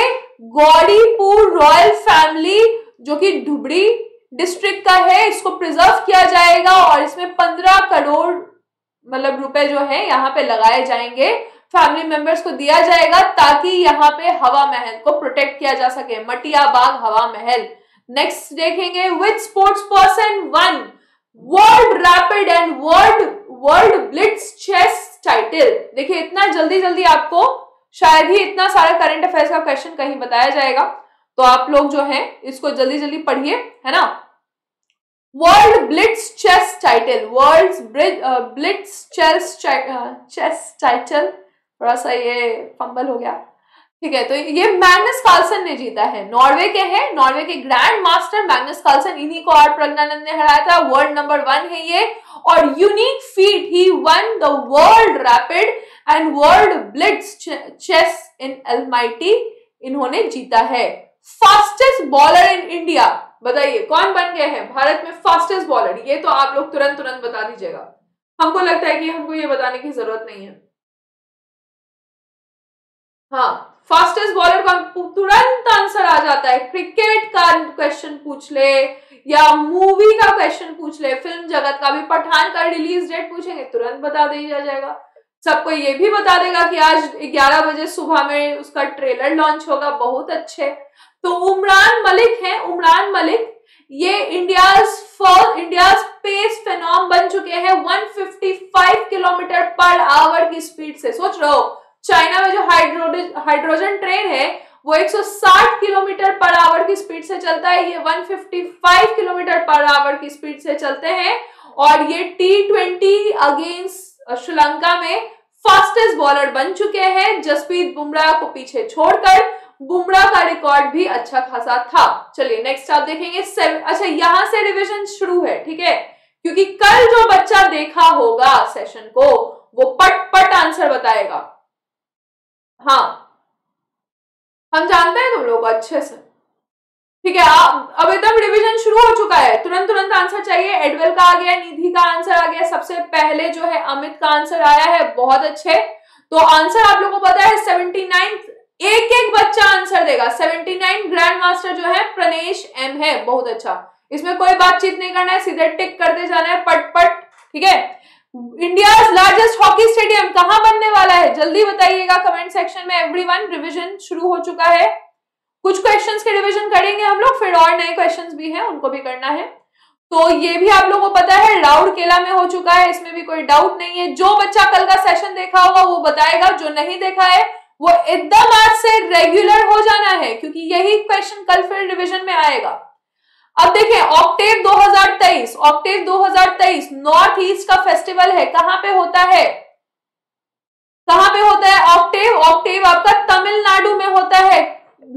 गौरीपुर रॉयल फैमिली जो कि धुबरी डिस्ट्रिक्ट का है, इसको प्रिजर्व किया जाएगा और इसमें 15 करोड़ मतलब रुपए जो है यहाँ पे लगाए जाएंगे, फैमिली मेंबर्स को दिया जाएगा ताकि यहाँ पे हवा महल को प्रोटेक्ट किया जा सके, मटिया बाग हवा महल। नेक्स्ट देखेंगे, which sports person won world rapid and world blitz chess title. देखिए इतना जल्दी आपको शायद ही इतना सारा करंट अफेयर्स का क्वेश्चन कहीं बताया जाएगा, तो आप लोग जो है इसको जल्दी पढ़िए, है ना। वर्ल्ड ब्लिट्स चेस टाइटल थोड़ा सा ये फंबल हो गया, ठीक है। तो ये मैग्नस कार्लसन ने जीता है, नॉर्वे के हैं, नॉर्वे के ग्रैंड मास्टर मैग्नस कार्लसन, इन्हीं को आर प्रज्ञानंद ने हराया था। वर्ल्ड नंबर 1 है ये, और यूनिक फीट ही won the world rapid and world blitz chess in Almaty, इन्होंने जीता है। फास्टेस्ट बॉलर इन इंडिया, बताइए कौन बन गए हैं भारत में फास्टेस्ट बॉलर, ये तो आप लोग तुरंत बता दीजिएगा, हमको लगता है कि हमको ये बताने की जरूरत नहीं है। हाँ, फास्टेस्ट बॉलर का तुरंत आंसर आ जाता है। क्रिकेट का क्वेश्चन पूछ ले या मूवी का क्वेश्चन पूछ ले, फिल्म जगत का भी, पठान का रिलीज डेट पूछेंगे तुरंत बता दिया जाएगा। सबको ये भी बता देगा कि आज 11 बजे सुबह में उसका ट्रेलर लॉन्च होगा, बहुत अच्छे। तो उमरान मलिक ये इंडियाज पेस फेनोम बन चुके हैं 155 किलोमीटर पर आवर की स्पीड से। सोच रहे हो, चाइना में जो हाइड्रोजन ट्रेन है वो 160 किलोमीटर पर आवर की स्पीड से चलता है, ये 155 किलोमीटर पर आवर की स्पीड से चलते हैं, और ये T20 अगेंस्ट श्रीलंका में फास्टेस्ट बॉलर बन चुके हैं, जसप्रीत बुमराह को पीछे छोड़कर। बुमराह का रिकॉर्ड भी अच्छा खासा था। चलिए नेक्स्ट आप देखेंगे, अच्छा यहां से रिवीजन शुरू है, ठीक है, क्योंकि कल जो बच्चा देखा होगा सेशन को वो पट आंसर बताएगा। हाँ, हम जानते हैं तुम लोग अच्छे से, ठीक है। अब एकदम रिवीजन शुरू हो चुका है, तुरंत आंसर चाहिए। एडवेल का आ गया, निधि का आंसर आ गया, सबसे पहले जो है अमित का आंसर आया है, बहुत अच्छे। तो आंसर आप लोगों को पता है 79, एक बच्चा आंसर देगा। 79 ग्रैंड मास्टर जो है प्रणेश एम है, बहुत अच्छा। इसमें कोई बातचीत नहीं करना है, सीधे टिक करते जाना है पट, ठीक है। इंडियाज लार्जेस्ट हॉकी स्टेडियम कहाँ बनने वाला है, जल्दी बताइएगा कमेंट सेक्शन में एवरीवन। रिवीजन शुरू हो चुका है, कुछ क्वेश्चंस के रिवीजन करेंगे हम लोग, फिर और नए क्वेश्चंस भी हैं उनको भी करना है। तो ये भी आप लोगों को पता है, राउरकेला में हो चुका है, इसमें भी कोई डाउट नहीं है। जो बच्चा कल का सेशन देखा होगा वो बताएगा, जो नहीं देखा है वो एकदम आज से रेगुलर हो जाना है, क्योंकि यही क्वेश्चन कल फिर रिविजन में आएगा। अब देखिए, ऑक्टेव 2023 नॉर्थ ईस्ट का फेस्टिवल है, कहाँ पे होता है ऑक्टेव आपका तमिलनाडु में होता है।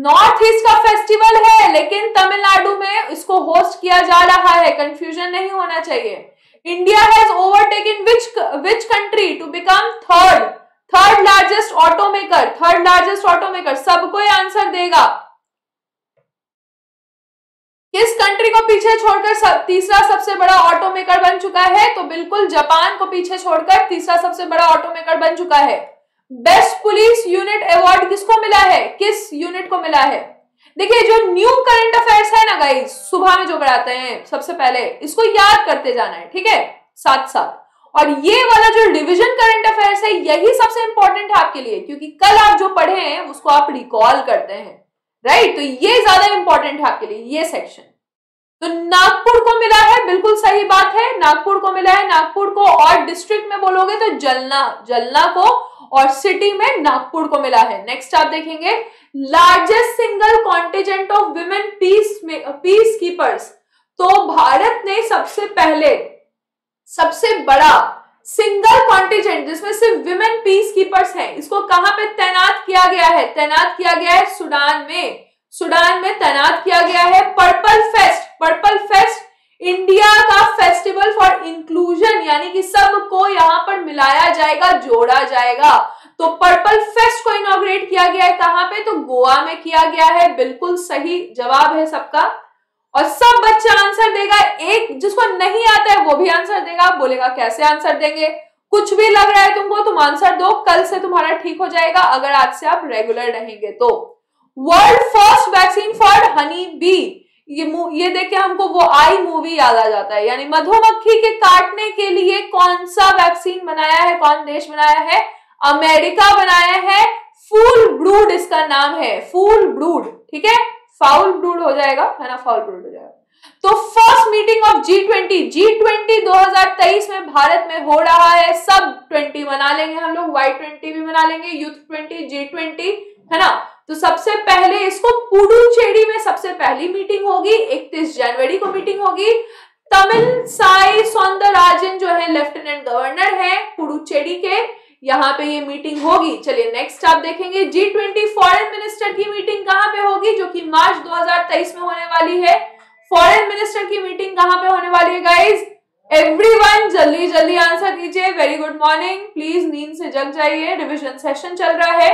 नॉर्थ ईस्ट का फेस्टिवल है लेकिन तमिलनाडु में इसको होस्ट किया जा रहा है, कंफ्यूजन नहीं होना चाहिए। India has overtaken which country to become third largest automaker, सबको आंसर देगा। किस कंट्री को पीछे छोड़कर तीसरा सबसे बड़ा ऑटोमेकर बन चुका है? तो बिल्कुल जापान को पीछे छोड़कर तीसरा सबसे बड़ा ऑटोमेकर बन चुका है। बेस्ट पुलिस यूनिट अवार्ड किसको मिला है? किस यूनिट को मिला है? देखिए जो न्यू करंट अफेयर्स है ना गाइस, सुबह में जो कराते हैं सबसे पहले इसको याद करते जाना है, ठीक है, साथ साथ। और ये वाला जो डिवीजन करंट अफेयर्स है यही सबसे इंपॉर्टेंट है आपके लिए, क्योंकि कल आप जो पढ़े हैं उसको आप रिकॉल करते हैं, राइट। तो ये ज्यादा इंपॉर्टेंट है आपके लिए ये सेक्शन। तो नागपुर को मिला है, बिल्कुल सही बात है, नागपुर को मिला है। नागपुर को और डिस्ट्रिक्ट में बोलोगे तो जलना, जलना को, और सिटी में नागपुर को मिला है। नेक्स्ट आप देखेंगे largest single contingent of women peace keepers. तो भारत ने सबसे पहले सबसे बड़ा सिंगल कॉन्टिजेंट जिसमें सिर्फ विमेन पीस कीपर्स हैं, इसको कहां पे तैनात किया गया है? तैनात किया गया है सुडान में, सुडान में तैनात किया गया है। Purple fest, purple fest India का फेस्टिवल फॉर इंक्लूजन, यानी कि सबको यहां पर मिलाया जाएगा, जोड़ा जाएगा। तो पर्पल फेस्ट को इनॉग्रेट किया गया है कहां पे? तो गोवा में किया गया है। बिल्कुल सही जवाब है सबका, और सब बच्चा आंसर देगा। एक जिसको नहीं आता है वो भी आंसर देगा। आप बोलेगा कैसे आंसर देंगे? कुछ भी लग रहा है तुमको, तुम आंसर दो, कल से तुम्हारा ठीक हो जाएगा अगर आज से आप रेगुलर रहेंगे तो। World first vaccine for honey bee, ये देख के हमको वो आई मूवी याद आ जाता है, यानी मधुमक्खी के काटने के लिए कौन सा वैक्सीन बनाया है, कौन देश बनाया है? अमेरिका बनाया है। फूल ब्रूड इसका नाम है, फूल ब्रूड, ठीक है, फाउल ब्रूड हो जाएगा, है ना, फाउल ब्रूड हो जाएगा। तो फर्स्ट मीटिंग ऑफ G20 2023 में भारत में हो रहा है। सब 20 मना लेंगे हम लोग, Y20 भी मना लेंगे, Youth 20, G20, है ना। तो सबसे पहले इसको पुडुचेरी में सबसे पहली मीटिंग होगी, 31 जनवरी को मीटिंग होगी। तमिलसाई सौंदरराजन जो है लेफ्टिनेंट गवर्नर है पुडुचेरी के, यहाँ पे ये मीटिंग होगी। चलिए नेक्स्ट आप देखेंगे G20 फॉरेन मिनिस्टर की मीटिंग कहाँ पे होगी, जो कि मार्च 2023 में होने वाली है। फॉरेन मिनिस्टर की मीटिंग कहाँ पे होने वाली है गाइस? एवरीवन जल्दी जल्दी आंसर दीजिए। वेरी गुड मॉर्निंग, प्लीज नींद से जग जाइए, रिविजन सेशन चल रहा है।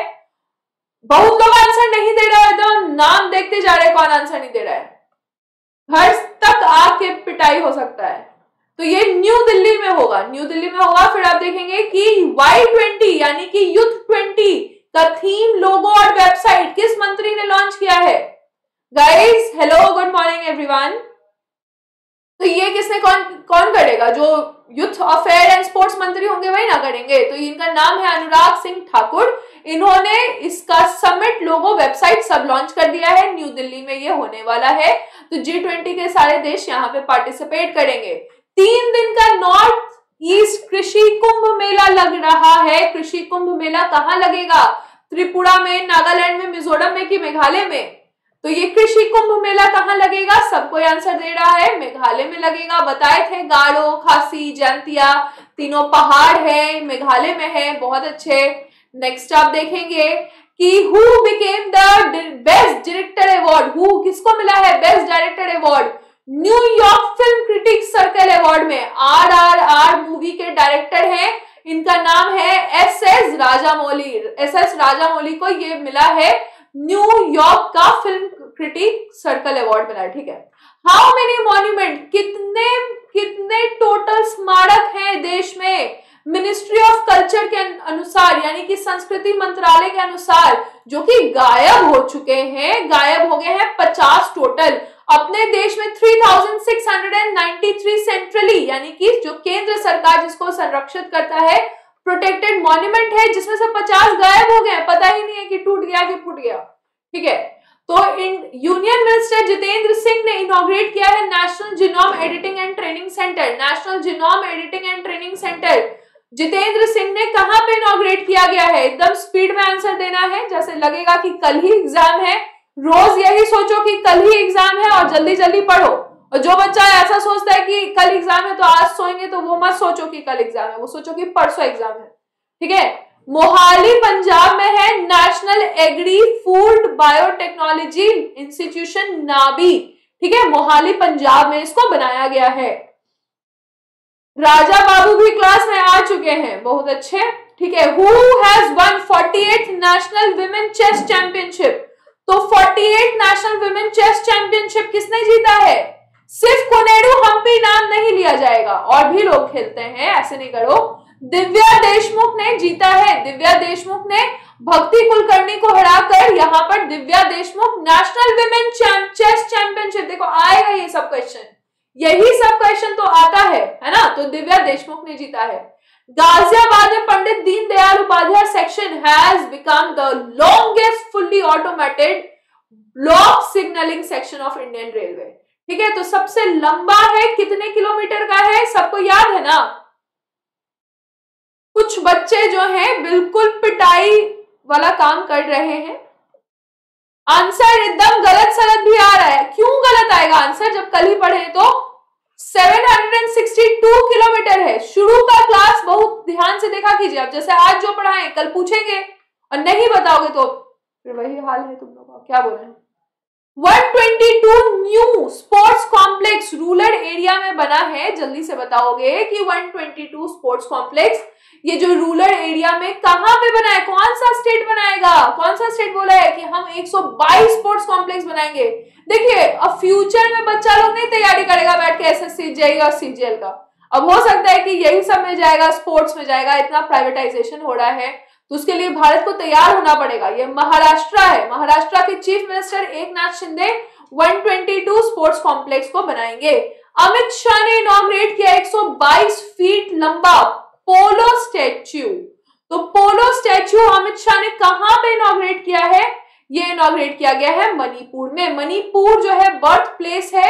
बहुत लोग आंसर नहीं दे रहा है, तो नाम देखते जा रहे कौन आंसर नहीं दे रहा है। घर तक आके पिटाई हो सकता है। तो ये न्यू दिल्ली में होगा, न्यू दिल्ली में होगा। फिर आप देखेंगे कि Y20 यानी कि Youth 20 का थीम, लोगो और वेबसाइट किस मंत्री ने लॉन्च किया है? Guys hello, good morning everyone. तो ये किसने, कौन करेगा? जो यूथ अफेयर एंड स्पोर्ट्स मंत्री होंगे वही ना करेंगे। तो इनका नाम है अनुराग सिंह ठाकुर। इन्होंने इसका समिट, लोगो, वेबसाइट सब लॉन्च कर दिया है। न्यू दिल्ली में ये होने वाला है। तो G20 के सारे देश यहाँ पे पार्टिसिपेट करेंगे। 3 दिन का नॉर्थ ईस्ट कृषि कुंभ मेला लग रहा है। कृषि कुंभ मेला कहाँ लगेगा? त्रिपुरा में, नागालैंड में, मिजोरम में कि मेघालय में? तो ये कृषि कुंभ मेला कहाँ लगेगा? सबको आंसर दे रहा है मेघालय में लगेगा। बताए थे गाड़ो, खासी, जैंतिया तीनों पहाड़ है, मेघालय में है। बहुत अच्छे। नेक्स्ट आप देखेंगे कि who became the best director award, who किसको मिला है best director award? New York film critics circle award में RRR मूवी के डायरेक्टर हैं, इनका नाम है SS राजामौली। SS राजामौली को ये मिला है, न्यूयॉर्क का फिल्म क्रिटिक सर्कल अवार्ड मिला है, ठीक है। हाउ मेनी मॉन्यूमेंट, कितने टोटल स्मारक हैं देश में? मिनिस्ट्री ऑफ कल्चर के अनुसार, यानी कि संस्कृति मंत्रालय के अनुसार, जो कि गायब हो चुके हैं, गायब हो गए हैं 50 टोटल। अपने देश में 3,693 सेंट्रली, यानी कि जो केंद्र सरकार जिसको संरक्षित करता है, प्रोटेक्टेड मॉन्यूमेंट है, जिसमें से 50 गायब हो गए हैं, पता ही नहीं है कि टूट गया कि फूट गया, ठीक है। तो यूनियन मिनिस्टर जितेंद्र सिंह ने इनॉग्रेट किया है national genome editing and training centre. National genome editing and training centre Jitendra Singh ने कहां पे इनॉग्रेट किया गया है? एकदम स्पीड में आंसर देना है, जैसे लगेगा कि कल ही एग्जाम है। रोज यही सोचो कि कल ही एग्जाम है और जल्दी जल्दी पढ़ो। और जो बच्चा ऐसा सोचता है कि कल एग्जाम है तो आज सोएंगे, तो वो मत सोचो कि कल एग्जाम है, वो सोचो कि परसों एग्जाम है, ठीक है। मोहाली पंजाब में है national agri food biotechnology institution, NABI, ठीक है, मोहाली पंजाब में इसको बनाया गया है। राजा बाबू भी क्लास में आ चुके हैं, बहुत अच्छे, ठीक है। Who has won 48th National Women Chess Championship? तो 48 नेशनल विमेन चेस चैंपियनशिप किसने जीता है? सिर्फ कोनेरू हम्पी नाम नहीं लिया जाएगा, और भी लोग खेलते हैं, ऐसे नहीं करो। दिव्या देशमुख ने जीता है। दिव्या देशमुख ने भक्ति कुलकर्णी को हराकर यहाँ पर Divya Deshmukh national women chess championship, देखो आएगा ये सब क्वेश्चन, यही सब क्वेश्चन तो आता है ना। तो दिव्या देशमुख ने जीता है। गाजियाबाद में Pandit Deendayal Upadhyay section has become the longest fully automated block signalling section of Indian railway. ठीक है, तो सबसे लंबा है, कितने किलोमीटर का है सबको याद है ना। कुछ बच्चे जो हैं बिल्कुल पिटाई वाला काम कर रहे हैं। आंसर एकदम गलत सलत भी आ रहा है, क्यों गलत आएगा आंसर जब कल ही पढ़े तो। 762 किलोमीटर है। शुरू का क्लास बहुत ध्यान से देखा कीजिए आप, जैसे आज जो पढ़ाएं कल पूछेंगे और नहीं बताओगे तो फिर वही हाल है तुम लोगों का, क्या बोल रहे हैं। 122 new sports complex rural area में बना है, जल्दी से बताओगे कि 122 स्पोर्ट्स कॉम्प्लेक्स ये जो रूरल एरिया में कहाँ पे बना है, कौन सा स्टेट बनाएगा, कौन सा स्टेट बोला है कि हम 122 स्पोर्ट्स कॉम्प्लेक्स बनाएंगे। देखिए अब फ्यूचर में बच्चा लोग नहीं तैयारी करेगा बैठ के एसएससी जेईई और सीजीएल का, अब हो सकता है कि यही सब में जाएगा, स्पोर्ट्स में जाएगा। इतना प्राइवेटाइजेशन हो रहा है तो उसके लिए भारत को तैयार होना पड़ेगा। ये महाराष्ट्र है, महाराष्ट्र के chief minister Eknath Shinde 122 sports complex को बनाएंगे। अमित शाह ने इनॉग्रेट किया 122 फीट लंबा पोलो स्टैच्यू। तो पोलो स्टैच्यू अमित शाह ने कहां पे इनॉग्रेट किया है? ये इनॉग्रेट किया गया है मणिपुर में। मणिपुर जो है बर्थ प्लेस है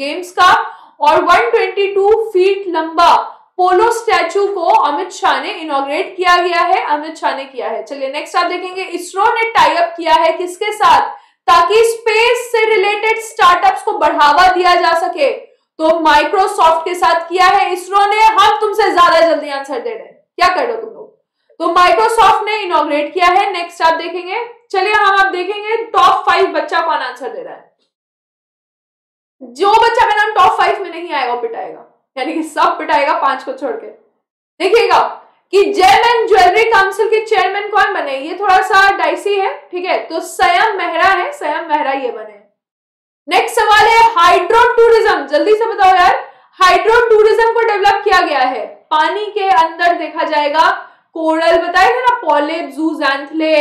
गेम्स का, और 122 फीट लंबा पोलो स्टैचू को अमित शाह ने इनॉग्रेट किया गया है, अमित शाह ने किया है। चलिए नेक्स्ट आप देखेंगे, इसरो ने टाई अप किया है किसके साथ, ताकि स्पेस से रिलेटेड स्टार्टअप्स को बढ़ावा दिया जा सके। तो माइक्रोसॉफ्ट के साथ किया है इसरो ने। हम तुमसे ज्यादा जल्दी आंसर दे रहे हैं, क्या कर रहे हो तुम लोग। तो माइक्रोसॉफ्ट ने इनॉग्रेट किया है। नेक्स्ट आप देखेंगे, चलिए हम आप देखेंगे टॉप 5 बच्चा कौन आंसर दे रहा है। जो बच्चा का नाम टॉप 5 में नहीं आएगा पिटाएगा, यानी कि सब पिटाएगा 5 को छोड़ के। देखिएगा कि जेम एंड ज्वेलरी काउंसिल के चेयरमैन कौन बने, ये थोड़ा सा डाइसी है। ठीक है, तो सयम मेहरा है, सयम मेहरा ये बने। नेक्स्ट सवाल है हाइड्रो टूरिज्म, जल्दी से बताओ यार। हाइड्रो टूरिज्म को डेवलप किया गया है, पानी के अंदर देखा जाएगा कोरल, बताए थे ना पॉलिप, जूजैंथले,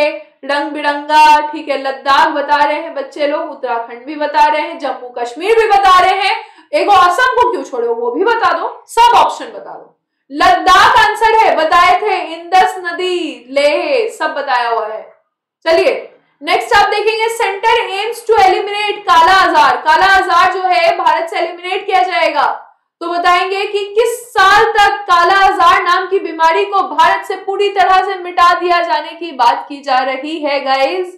रंग बिरंगा। ठीक है, लद्दाख बता रहे हैं बच्चे लोग, उत्तराखंड भी बता रहे हैं, जम्मू कश्मीर भी बता रहे हैं, एगो असम को क्यों छोड़ो वो भी बता दो, सब ऑप्शन बता दो। लद्दाख आंसर है, बताए थे, इंदस नदी, लेह, सब बताया हुआ है। चलिए नेक्स्ट आप देखेंगे, सेंटर एम्स टू एलिमिनेट काला आजार। काला आजार जो है भारत से एलिमिनेट किया जाएगा, तो बताएंगे कि किस साल तक काला आजार नाम की बीमारी को भारत से पूरी तरह से मिटा दिया जाने की बात की जा रही है गाइस।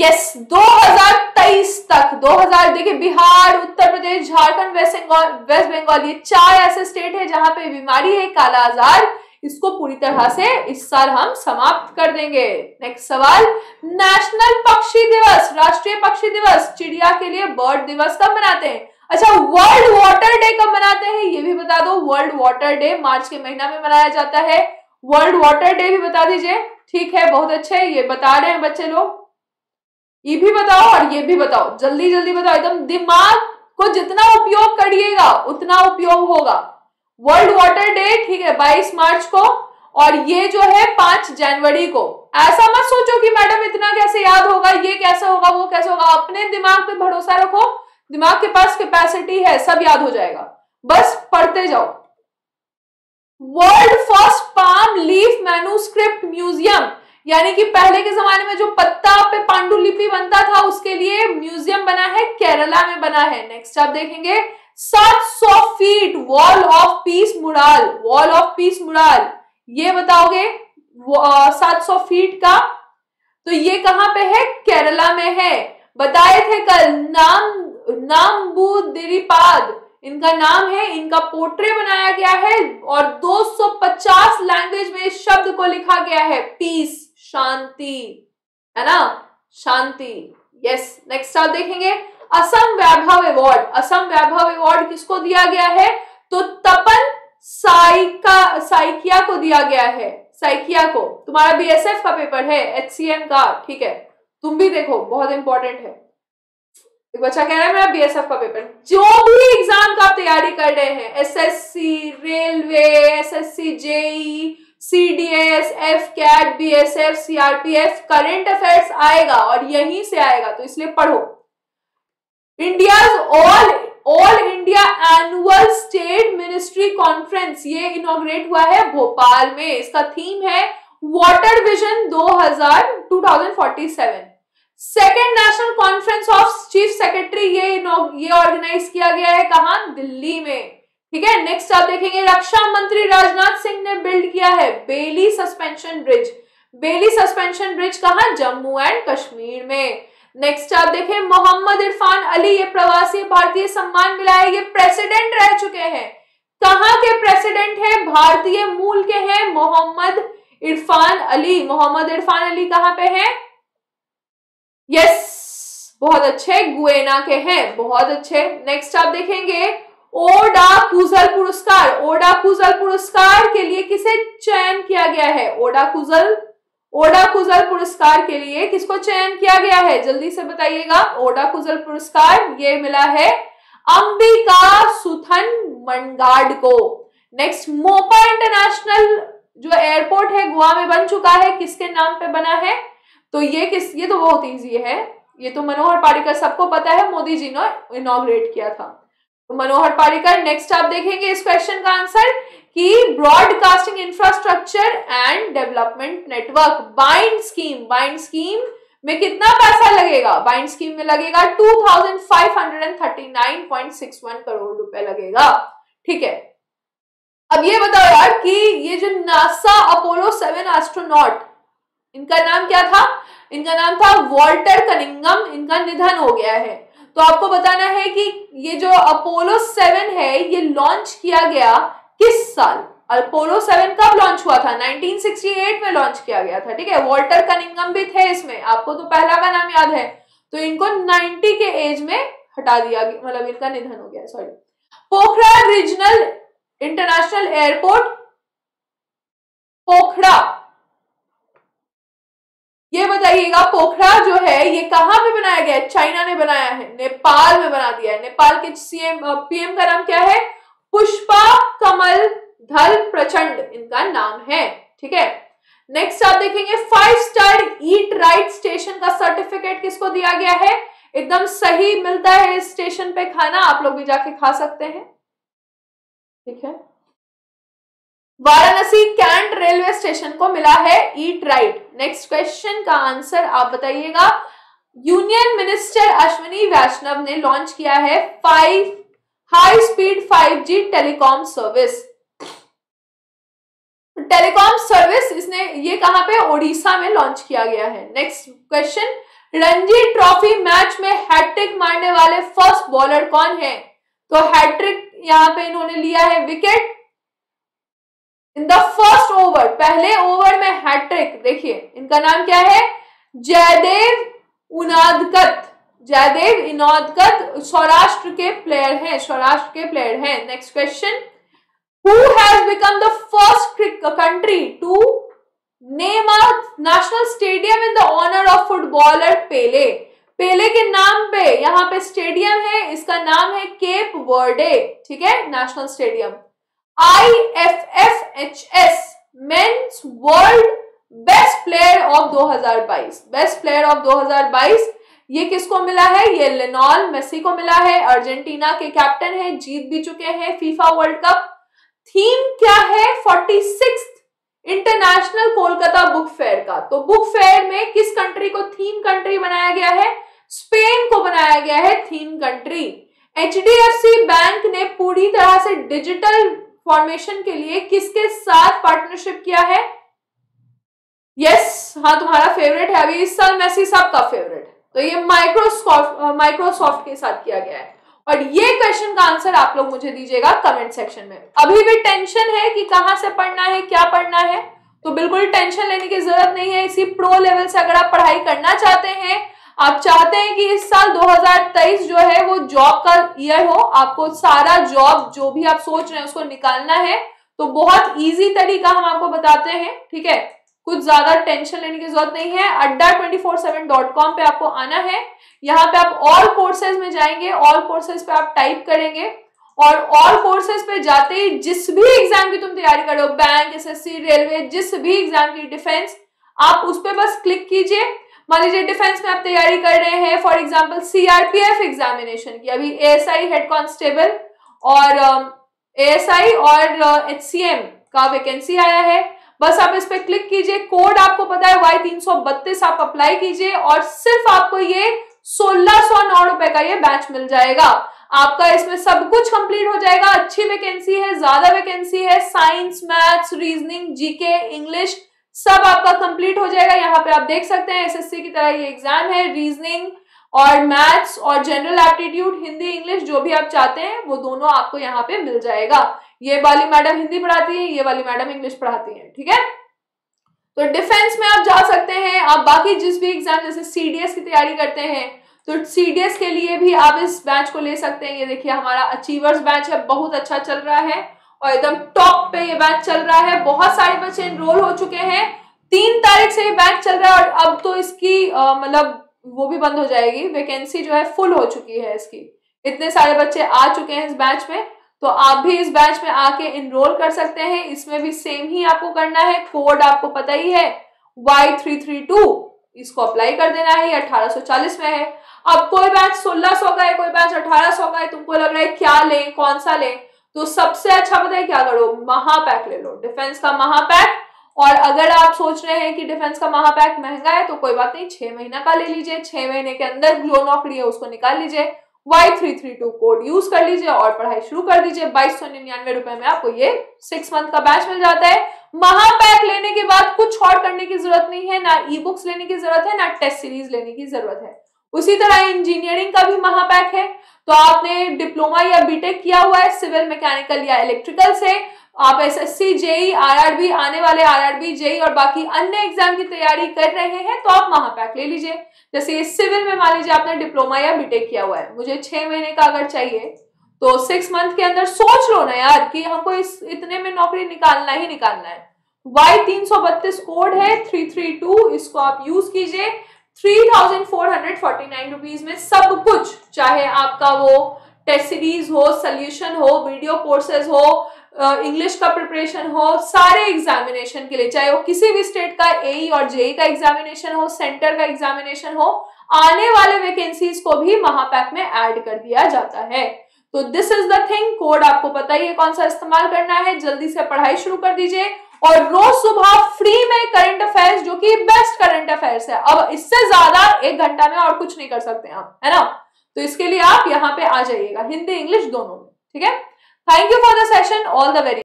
यस, 2023 तक, 2000 देखिए बिहार, उत्तर प्रदेश, झारखंड, वेस्ट बंगाल ये 4 ऐसे स्टेट है जहां पे बीमारी है काला आजार, इसको पूरी तरह से इस साल हम समाप्त कर देंगे। नेक्स्ट सवाल, नेशनल पक्षी दिवस, राष्ट्रीय पक्षी दिवस चिड़िया के लिए बर्ड दिवस कब मनाते हैं। अच्छा, वर्ल्ड वाटर डे कब मनाते हैं ये भी बता दो। वर्ल्ड वाटर डे मार्च के महीना में मनाया जाता है, वर्ल्ड वाटर डे भी बता दीजिए। ठीक है, बहुत अच्छे, ये बता रहे हैं बच्चे लोग। ये भी बताओ और ये भी बताओ, जल्दी जल्दी बताओ, एकदम दिमाग को जितना उपयोग करिएगा उतना उपयोग होगा। वर्ल्ड वाटर डे ठीक है 22 मार्च को, और ये जो है 5 जनवरी को। ऐसा मत सोचो कि मैडम इतना कैसे याद होगा, ये कैसे होगा, वो कैसे होगा, अपने दिमाग पे भरोसा रखो, दिमाग के पास कैपेसिटी है, सब याद हो जाएगा, बस पढ़ते जाओ। World first palm leaf manuscript museum, यानी कि पहले के जमाने में जो पत्ता पे पांडुलिपि बनता था उसके लिए म्यूजियम बना है, केरला में बना है। नेक्स्ट आप देखेंगे, 700 feet wall of peace mural, wall of peace mural ये बताओगे 700 फीट का, तो ये कहां पे है, केरला में है। बताए थे कल नाम्बूदिरिपाद इनका नाम है, इनका पोर्ट्रेट बनाया गया है, और 250 लैंग्वेज में इस शब्द को लिखा गया है, पीस, शांति, है ना, शांति। यस, नेक्स्ट आप देखेंगे, असम वैभव अवार्ड, असम वैभव अवार्ड किसको दिया गया है, तो तपन साइकिया को दिया गया है, साइकिया को। तुम्हारा बीएसएफ का पेपर है, एचसीएम का। ठीक है, तुम भी देखो, बहुत इंपॉर्टेंट है। एक बच्चा कह रहा है मेरा बीएसएफ का पेपर। जो भी एग्जाम का आप तैयारी कर रहे हैं, SSC, railway, SSC JEE, CDS, AFCAT, BSF, CRPF, current affairs आएगा और यहीं से आएगा, तो इसलिए पढ़ो। India's all India annual state ministry conference, ये इनॉग्रेट हुआ है भोपाल में। इसका थीम है water vision 2047। Second national conference of chief secretary ये ऑर्गेनाइज किया गया है कहां? दिल्ली में। ठीक है, नेक्स्ट आप देखेंगे रक्षा मंत्री राजनाथ सिंह ने बिल्ड किया है Bailey suspension bridge. Bailey suspension bridge कहां? जम्मू एंड कश्मीर में। नेक्स्ट आप देखें मोहम्मद इरफान अली, ये प्रवासी भारतीय सम्मान मिला है, ये प्रेसिडेंट रह चुके हैं। कहां के प्रेसिडेंट हैं? भारतीय मूल के हैं मोहम्मद इरफान अली। मोहम्मद इरफान अली कहां पे हैं? यस, बहुत अच्छे, गुएना के हैं, बहुत अच्छे। नेक्स्ट आप देखेंगे ओडा कुजल पुरस्कार। ओडा कुजल पुरस्कार के लिए किसे चयन किया गया है? ओडा कुजल पुरस्कार के लिए किसको चयन किया गया है? जल्दी से बताइएगा। ओडा कुजल पुरस्कार ये मिला है अंबिका सुथन मनगाड को। नेक्स्ट मोपा इंटरनेशनल जो एयरपोर्ट है गोवा में बन चुका है, किसके नाम पे बना है? तो ये तो बहुत इजी है, ये तो मनोहर पारिकर सबको पता है, मोदी जी ने इनॉग्रेट किया था, तो मनोहर पारिकर। नेक्स्ट आप देखेंगे इस क्वेश्चन का आंसर कि broadcasting infrastructure and development network BIND scheme, BIND scheme में कितना पैसा लगेगा? बाइंड स्कीम में लगेगा 2539.61 करोड़ रुपए लगेगा। ठीक है, अब ये बताओ यार कि ये जो नासा अपोलो 7 एस्ट्रोनॉट, इनका नाम क्या था? इनका नाम था वॉल्टर कनिंगम। इनका निधन हो गया है, तो आपको बताना है कि ये जो अपोलो 7 है ये लॉन्च किया गया किस साल? अपोलो 7 कब लॉन्च हुआ था? 1968 में लॉन्च किया गया था। ठीक है, वॉल्टर कनिंगम भी थे इसमें, आपको तो पहला का नाम याद है, तो इनको 90 के एज में हटा दिया गया, मतलब इनका निधन हो गया, sorry. Pokhara regional international airport Pokhara, ये बताइएगा पोखरा जो है ये कहां पे बनाया गया है? चाइना ने बनाया है, नेपाल में बना दिया है। नेपाल के पीएम का नाम क्या है? पुष्पा कमल धल प्रचंड, इनका नाम है। ठीक है, नेक्स्ट आप देखेंगे 5 स्टार ईट राइट स्टेशन का सर्टिफिकेट किसको दिया गया है? एकदम सही मिलता है इस स्टेशन पे खाना, आप लोग भी जाके खा सकते हैं। ठीक है, वाराणसी कैंट रेलवे स्टेशन को मिला है ईट राइट। नेक्स्ट क्वेश्चन का आंसर आप बताइएगा। यूनियन मिनिस्टर अश्विनी वैष्णव ने लॉन्च किया है high speed 5G telecom service. Telecom service इसने ये कहां पे? ओडिशा में लॉन्च किया गया है। Next question, Ranji trophy match में हैट्रिक मारने वाले फर्स्ट बॉलर कौन है? तो हैट्रिक यहां पे इन्होंने लिया है wicket in the first over, पहले ओवर में हैट्रिक। देखिए इनका नाम क्या है? जयदेव इनादकत, सौराष्ट्र के प्लेयर हैं। Next question, who has become the first country to name a national stadium in the honour of footballer Pele. Pele के नाम पे यहाँ पे स्टेडियम है, इसका नाम है केप वर्डे। ठीक है, national stadium. IFFHS men's world best player of 2022, best player of 2022 ये किसको मिला है? ये लियोनेल मेसी को मिला है, अर्जेंटीना के कैप्टन है, जीत भी चुके हैं फीफा वर्ल्ड कप। थीम क्या है? 46th international Kolkata book fair का। तो बुक फेयर में किस कंट्री को थीम कंट्री बनाया गया है? स्पेन को बनाया गया है थीम कंट्री। HDFC बैंक ने पूरी तरह से डिजिटल फॉर्मेशन के लिए किसके साथ पार्टनरशिप किया है? यस, हाँ तुम्हारा फेवरेट है, अभी इस साल मेसी सबका फेवरेट, तो ये माइक्रोसॉफ्ट के साथ किया गया है। और ये क्वेश्चन का आंसर आप लोग मुझे दीजिएगा कमेंट सेक्शन में। अभी भी टेंशन है कि कहां से पढ़ना है, क्या पढ़ना है, तो बिल्कुल टेंशन लेने की जरूरत नहीं है। इसी प्रो लेवल से अगर आप पढ़ाई करना चाहते हैं, आप चाहते हैं कि इस साल 2023 जो है वो जॉब का ईयर हो, आपको सारा जॉब जो भी आप सोच रहे हैं उसको निकालना है, तो बहुत ईजी तरीका हम आपको बताते हैं। ठीक है, कुछ ज्यादा टेंशन लेने की जरूरत नहीं है। adda247.com पे आपको आना है। यहाँ पे आप ऑल कोर्सेज में जाएंगे, ऑल कोर्सेज पे आप टाइप करेंगे और ऑल कोर्सेज पे जाते ही जिस भी एग्जाम की तुम तैयारी करो, बैंक, SSC, रेलवे, जिस भी एग्जाम की, डिफेंस, आप उस पर बस क्लिक कीजिए। मान लीजिए डिफेंस में आप तैयारी कर रहे हैं फॉर एग्जाम्पल CRPF एग्जामिनेशन की, अभी ASI हेड कॉन्स्टेबल और ASI और HCM का वैकेंसी आया है, बस आप इस पे क्लिक कीजिए। कोड आपको पता है Y332 आप अप्लाई कीजिए और सिर्फ आपको ये 1609 रुपए का ये बैच मिल जाएगा। आपका इसमें सब कुछ कंप्लीट हो जाएगा। अच्छी वैकेंसी है, ज्यादा वैकेंसी है, science, maths, reasoning, GK, English सब आपका कंप्लीट हो जाएगा। यहाँ पे आप देख सकते हैं SSC की तरह ये एग्जाम है, रीजनिंग और मैथ्स और जनरल एप्टीट्यूड, हिंदी, इंग्लिश जो भी आप चाहते हैं वो दोनों आपको यहाँ पे मिल जाएगा। ये वाली मैडम हिंदी पढ़ाती है, ये वाली मैडम इंग्लिश पढ़ाती है, ठीक है। तो डिफेंस में आप जा सकते हैं। आप बाकी जिस भी एग्जाम जैसे CDS की तैयारी करते हैं तो CDS के लिए भी आप इस बैच को ले सकते हैं। ये देखिए हमारा अचीवर्स बैच है, बहुत अच्छा चल रहा है और एकदम टॉप पे ये बैच चल रहा है। बहुत सारे बच्चे एनरोल हो चुके हैं। 3 तारीख से ये बैच चल रहा है और अब तो इसकी मतलब वो भी बंद हो जाएगी, वैकेंसी जो है फुल हो चुकी है इसकी, इतने सारे बच्चे आ चुके हैं इस बैच में। तो आप भी इस बैच में आके इनरोल कर सकते हैं। इसमें भी सेम ही आपको करना है, कोड आपको पता ही है Y332, इसको अप्लाई कर देना है। ये 1840 में है। अब कोई बैच 1600 का है, कोई बैच 1800 का है, तुमको लग रहा है क्या लें, कौन सा लें, तो सबसे अच्छा पता है क्या करो, महापैक ले लो, डिफेंस का महापैक। और अगर आप सोच रहे हैं कि डिफेंस का महापैक महंगा है तो कोई बात नहीं, 6 महीना का ले लीजिए। 6 महीने के अंदर जो नौकरी है उसको निकाल लीजिए, Y332 कोड यूज कर लीजिए और पढ़ाई शुरू कर दीजिए। 2299 रुपए में आपको ये 6 मंथ का बैच मिल जाता है। महापैक लेने के बाद कुछ और करने की जरूरत नहीं है, ना e-books लेने की जरूरत है, ना टेस्ट सीरीज लेने की जरूरत है। उसी तरह इंजीनियरिंग का भी महापैक है। तो आपने डिप्लोमा या बीटेक किया हुआ है सिविल, मैकेनिकल या इलेक्ट्रिकल से, आप SSC, JEE, RRB, आने वाले RRB, JEE और बाकी अन्य एग्जाम की तैयारी कर रहे हैं तो आप महापैक ले लीजिए। जैसे ये सिविल में मान लीजिए आपने डिप्लोमा या बीटेक किया हुआ है, मुझे 6 महीने का अगर चाहिए तो 6 मंथ के अंदर सोच लो ना यार कि हमको इस इतने में नौकरी निकालना ही निकालना है। Y332 कोड है, 332, इसको आप यूज कीजिए। 3449 रुपीज में सब कुछ, चाहे आपका वो टेस्ट सीरीज हो, सोल्यूशन हो, वीडियो कोर्सेज हो, इंग्लिश का प्रिपरेशन हो, सारे एग्जामिनेशन के लिए, चाहे वो किसी भी स्टेट का AE और JEE का एग्जामिनेशन हो, सेंटर का एग्जामिनेशन हो, आने वाले वैकेंसीज को भी महापैक में ऐड कर दिया जाता है। तो this is the thing. Code आपको पता ही है कौन सा इस्तेमाल करना है। जल्दी से पढ़ाई शुरू कर दीजिए और रोज सुबह फ्री में करंट अफेयर्स, जो कि बेस्ट करंट अफेयर्स है, अब इससे ज्यादा 1 घंटा में और कुछ नहीं कर सकते आप, है ना। तो इसके लिए आप यहाँ पे आ जाइएगा, हिंदी इंग्लिश दोनों में, ठीक है। Thank you for the session, all the very